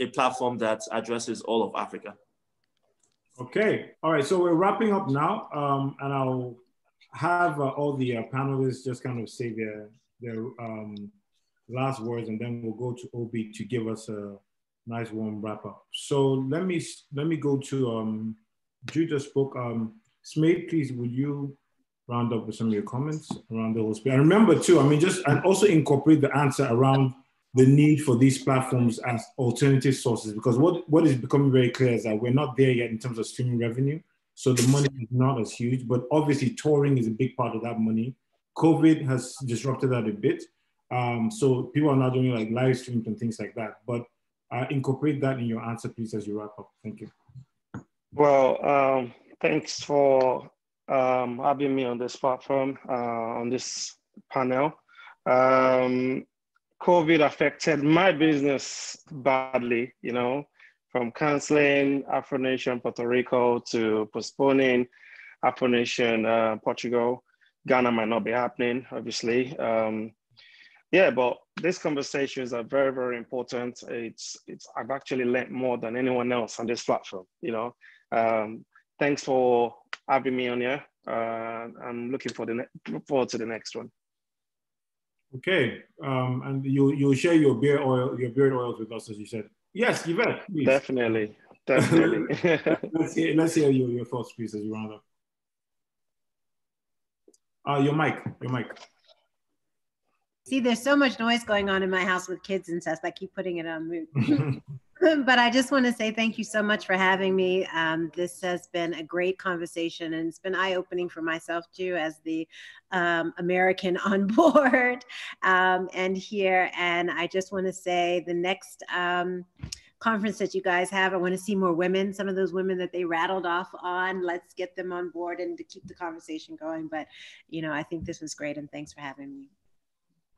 a platform that addresses all of Africa. Okay, all right, so we're wrapping up now and I'll have all the panelists just kind of say their last words, and then we'll go to Obi to give us a nice warm wrap up. So let me go to Jude just spoke. Smade, please, would you round up with some of your comments around the whole space? And remember too, I mean, and also incorporate the answer around the need for these platforms as alternative sources, because what is becoming very clear is that we're not there yet in terms of streaming revenue. So the money is not as huge, but obviously touring is a big part of that money. COVID has disrupted that a bit. So people are now doing like live streams and things like that, but incorporate that in your answer, please, as you wrap up. Thank you. Well, thanks for having me on this platform, on this panel. COVID affected my business badly, you know, from canceling Afro Nation Puerto Rico to postponing Afro Nation Portugal. Ghana might not be happening, obviously. Yeah, but these conversations are very, very important. I've actually learned more than anyone else on this platform, you know. Thanks for having me on here. I'm looking forward to the next one. Okay, and you'll share your beard oils with us, as you said. Yes, Yvette, please. Definitely. let's hear your thoughts, please, as you round up. Your mic. See, there's so much noise going on in my house with kids and stuff. I keep putting it on mute. But I just want to say thank you so much for having me. This has been a great conversation, and it's been eye-opening for myself too as the American on board and here. And I just want to say the next conference that you guys have, I want to see more women, some of those women that they rattled off on. Let's get them on board and to keep the conversation going. But, you know, I think this was great, and thanks for having me.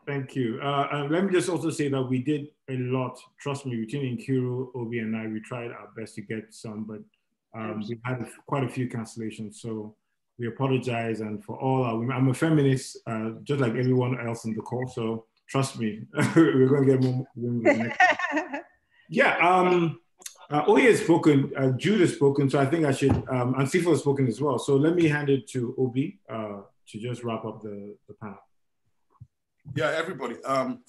Thank you. And let me just also say that we did a lot. Trust me, between Nkiru, Obi, and I, we tried our best to get some, but we had quite a few cancellations. So we apologize. And for all our women, I'm a feminist, just like everyone else in the call. So Trust me, we're going to get more. Yeah, Oye has spoken, Jude has spoken, so I think I should, and Sipho has spoken as well. So let me hand it to Obi to just wrap up the panel. Yeah, everybody.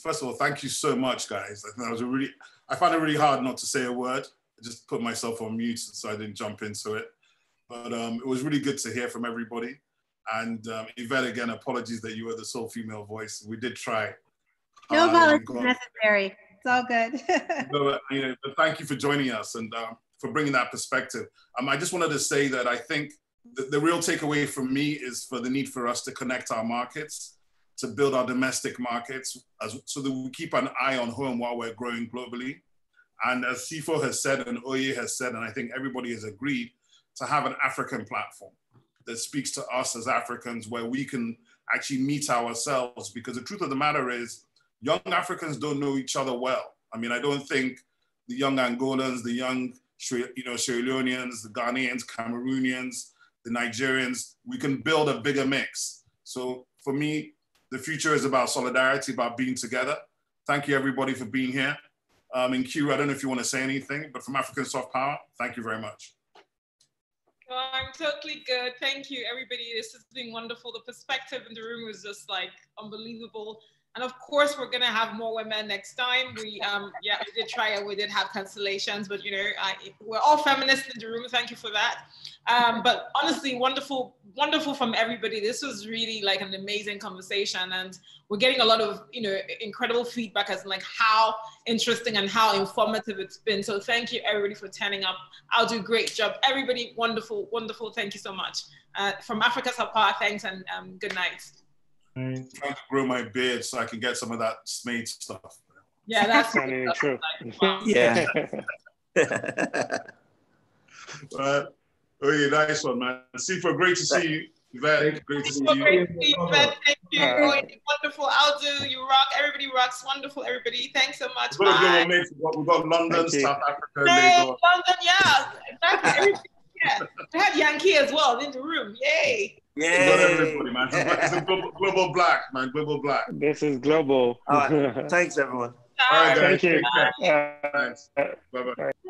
First of all, thank you so much, guys. I think that was I found it really hard not to say a word. I just put myself on mute so I didn't jump into it. But it was really good to hear from everybody. And Yvette, again, apologies that you were the sole female voice. We did try. No apologies necessary. It's all good. But, you know, but thank you for joining us and for bringing that perspective. I just wanted to say that I think the real takeaway from me is for the need for us to connect our markets, to build our domestic markets, so that we keep an eye on home while we're growing globally. And as Sipho has said and Oye has said, and I think everybody has agreed, to have an African platform that speaks to us as Africans, where we can actually meet ourselves. Because the truth of the matter is, young Africans don't know each other well. I mean, I don't think the young Angolans, the young Sierra Leoneans, the Ghanaians, Cameroonians, the Nigerians, we can build a bigger mix. So for me, the future is about solidarity, about being together. Thank you everybody for being here. Nkiru, I don't know if you want to say anything, but from African Soft Power, thank you very much. Oh, I'm totally good. Thank you, everybody. This has been wonderful. The perspective in the room was just like unbelievable. And of course, we're going to have more women next time. We did try it. We did have cancellations, but you know, we're all feminists in the room. Thank you for that. But honestly, wonderful, wonderful from everybody. This was really like an amazing conversation, and we're getting a lot of, you know, incredible feedback as in like how interesting and how informative it's been. So thank you everybody for turning up. I'll do a great job. Everybody, wonderful, wonderful. Thank you so much. From Africa Soft Power, thanks and good night. I'm trying to grow my beard so I can get some of that Smade stuff. Yeah, that's kind of true. Like, yeah. But really nice one, man. Sipho, great to see you. Yvette, great to see you. Great to see you, Yvette. Thank you. Wonderful. Audu, you rock. Everybody rocks. Wonderful, everybody. Thanks so much. We've got London, South Africa, Lagos. London, yeah. Exactly. Yeah. We had Yankee as well in the room. Yay. Yeah, everybody, man. It's a global black, man. Global black. This is global. All right. Thanks, everyone. All right, guys. Thank you. Bye-bye.